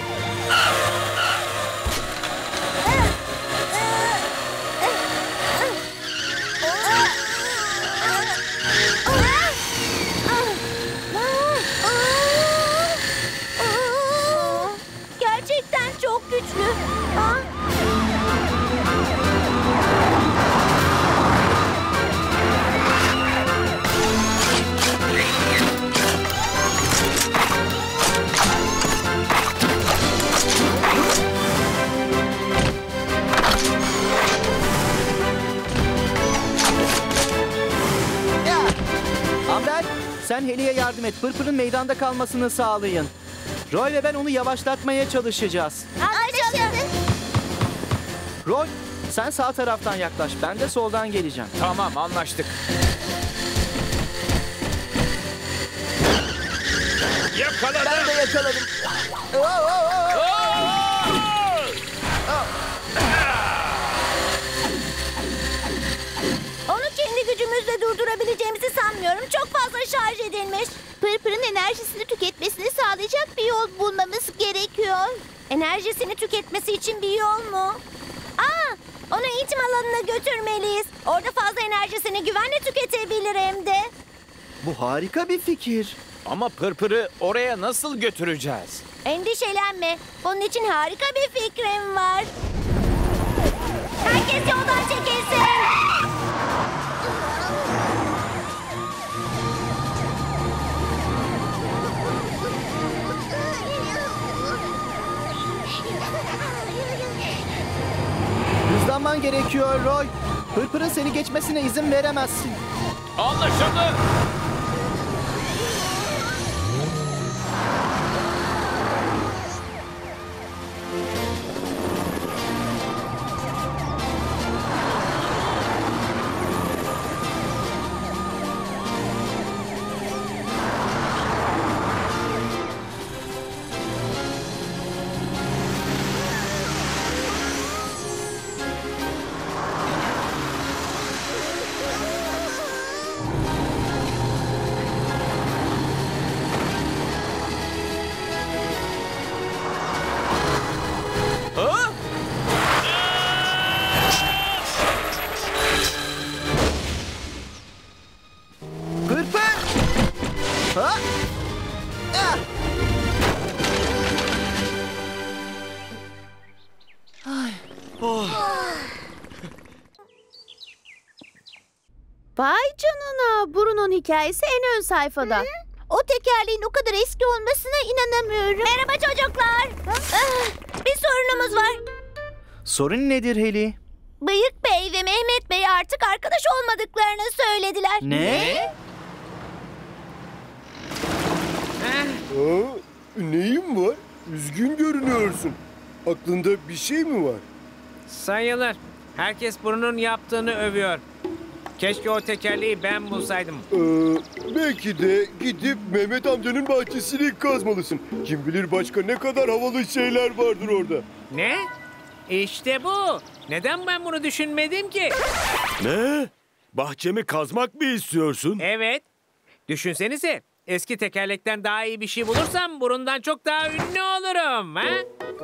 Sen Heli'ye yardım et. Pırpır'ın meydanda kalmasını sağlayın. Roy ve ben onu yavaşlatmaya çalışacağız. Anlaşıldı. Roy, sen sağ taraftan yaklaş. Ben de soldan geleceğim. Tamam, anlaştık. Yakaladım. Ben de yakaladım. Gücümüzle durdurabileceğimizi sanmıyorum. Çok fazla şarj edilmiş. Pırpır'ın enerjisini tüketmesini sağlayacak bir yol bulmamız gerekiyor. Enerjisini tüketmesi için bir yol mu? Aa, onu eğitim alanına götürmeliyiz. Orada fazla enerjisini güvenle tüketebilir hem de. Bu harika bir fikir. Ama Pırpır'ı oraya nasıl götüreceğiz? Endişelenme. Onun için harika bir fikrim var. Herkes yoldan çekilsin. Hızlanman gerekiyor Roy. Pırpır'ın seni geçmesine izin veremezsin. Anlaşıldı. Vay canına, Burun'un hikayesi en ön sayfada. Hı? O tekerleğin o kadar eski olmasına inanamıyorum. Merhaba çocuklar. Bir sorunumuz var. Sorun nedir Heli? Bıyık Bey ve Mehmet Bey artık arkadaş olmadıklarını söylediler. Ne? Neyin var? Üzgün görünüyorsun. Aklında bir şey mi var? Sayılır. Herkes Burun'un yaptığını övüyor. Keşke o tekerleği ben bulsaydım. Belki de gidip Mehmet amcanın bahçesini kazmalısın. Kim bilir başka ne kadar havalı şeyler vardır orada. Ne? İşte bu. Neden ben bunu düşünmedim ki? Ne? Bahçemi kazmak mı istiyorsun? Evet. Düşünsenize. Eski tekerlekten daha iyi bir şey bulursam Burun'dan çok daha ünlü olurum. Ha?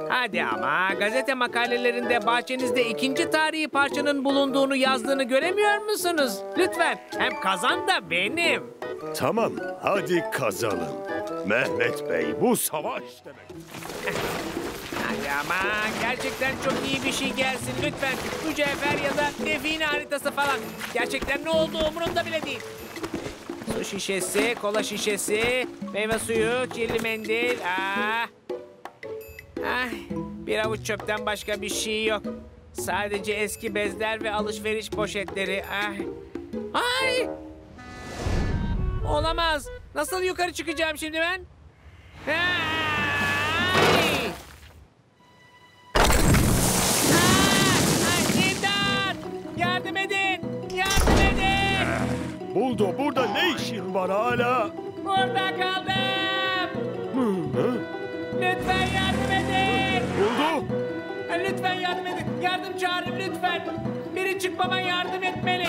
Hadi ama gazete makalelerinde bahçenizde ikinci tarihi parçanın bulunduğunu yazdığını göremiyor musunuz? Lütfen hem kazan da benim. Tamam hadi kazalım. Mehmet Bey bu savaş demek. Hadi ama gerçekten çok iyi bir şey gelsin lütfen. Mücevher ya da define haritası falan. Gerçekten ne oldu umurumda bile değil. Su şişesi, kola şişesi, meyve suyu, kirli mendil. Bir avuç çöpten başka bir şey yok. Sadece eski bezler ve alışveriş poşetleri. Ay! Olamaz. Nasıl yukarı çıkacağım şimdi ben? İmdat! Yardım edin! Yardım edin! Buldo burada ne işin var hala? Burada kaldım! Lütfen yardım edin! Buldu! Lütfen yardım edin! Yardım çağırın lütfen! Biri çıkmama yardım etmeli!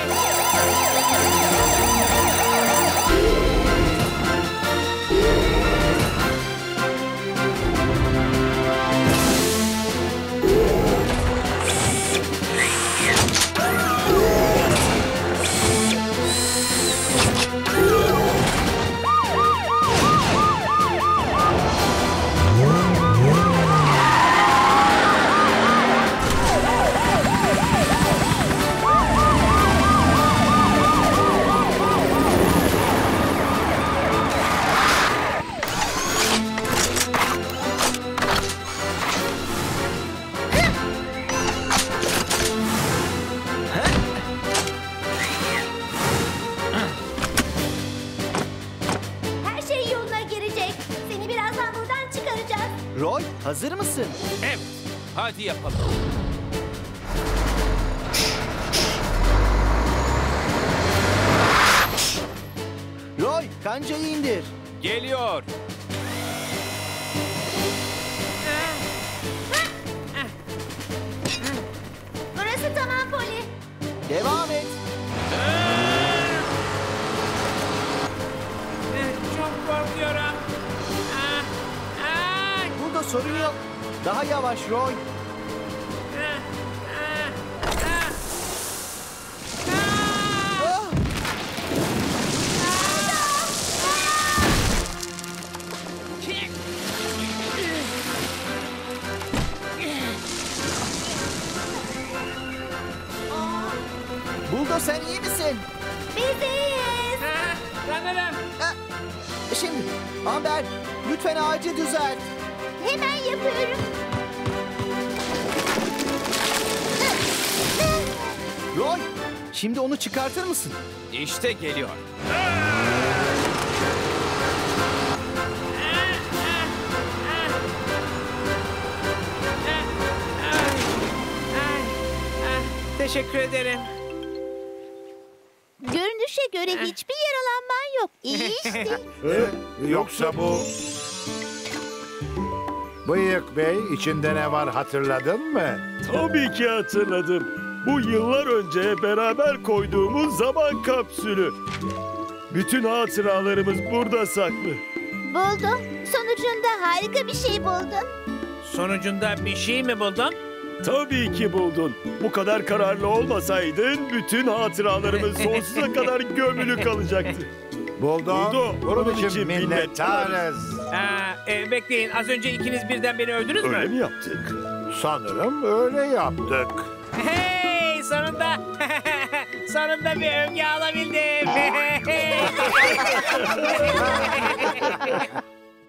Roy, hazır mısın? Evet, hadi yapalım. Roy, kancayı indir. Geliyor. Burası tamam Poli. Devam et. Çok korkuyorum. Sorun yok. Daha yavaş Roy. Buldo sen iyi misin? Biz iyiyiz. Sanırım. Şimdi Amber lütfen ağacı düzelt. Hemen yapıyorum. Roy, şimdi onu çıkartır mısın? İşte geliyor. Teşekkür ederim. Görünüşe göre hiçbir yaralanman yok. İyi işte. Yoksa bu... Bıyık Bey, içinde ne var hatırladın mı? Tabii ki hatırladım. Bu yıllar önce beraber koyduğumuz zaman kapsülü. Bütün hatıralarımız burada saklı. Buldum. Sonucunda harika bir şey buldun. Sonucunda bir şey mi buldun? Tabii ki buldun. Bu kadar kararlı olmasaydın bütün hatıralarımız sonsuza kadar gömülü kalacaktı. Buldo, bunun için minnettarız. Bekleyin, az önce ikiniz birden beni övdünüz mü? Öyle mi yaptık? Sanırım öyle yaptık. Hey, sonunda. Sonunda bir övgü alabildim.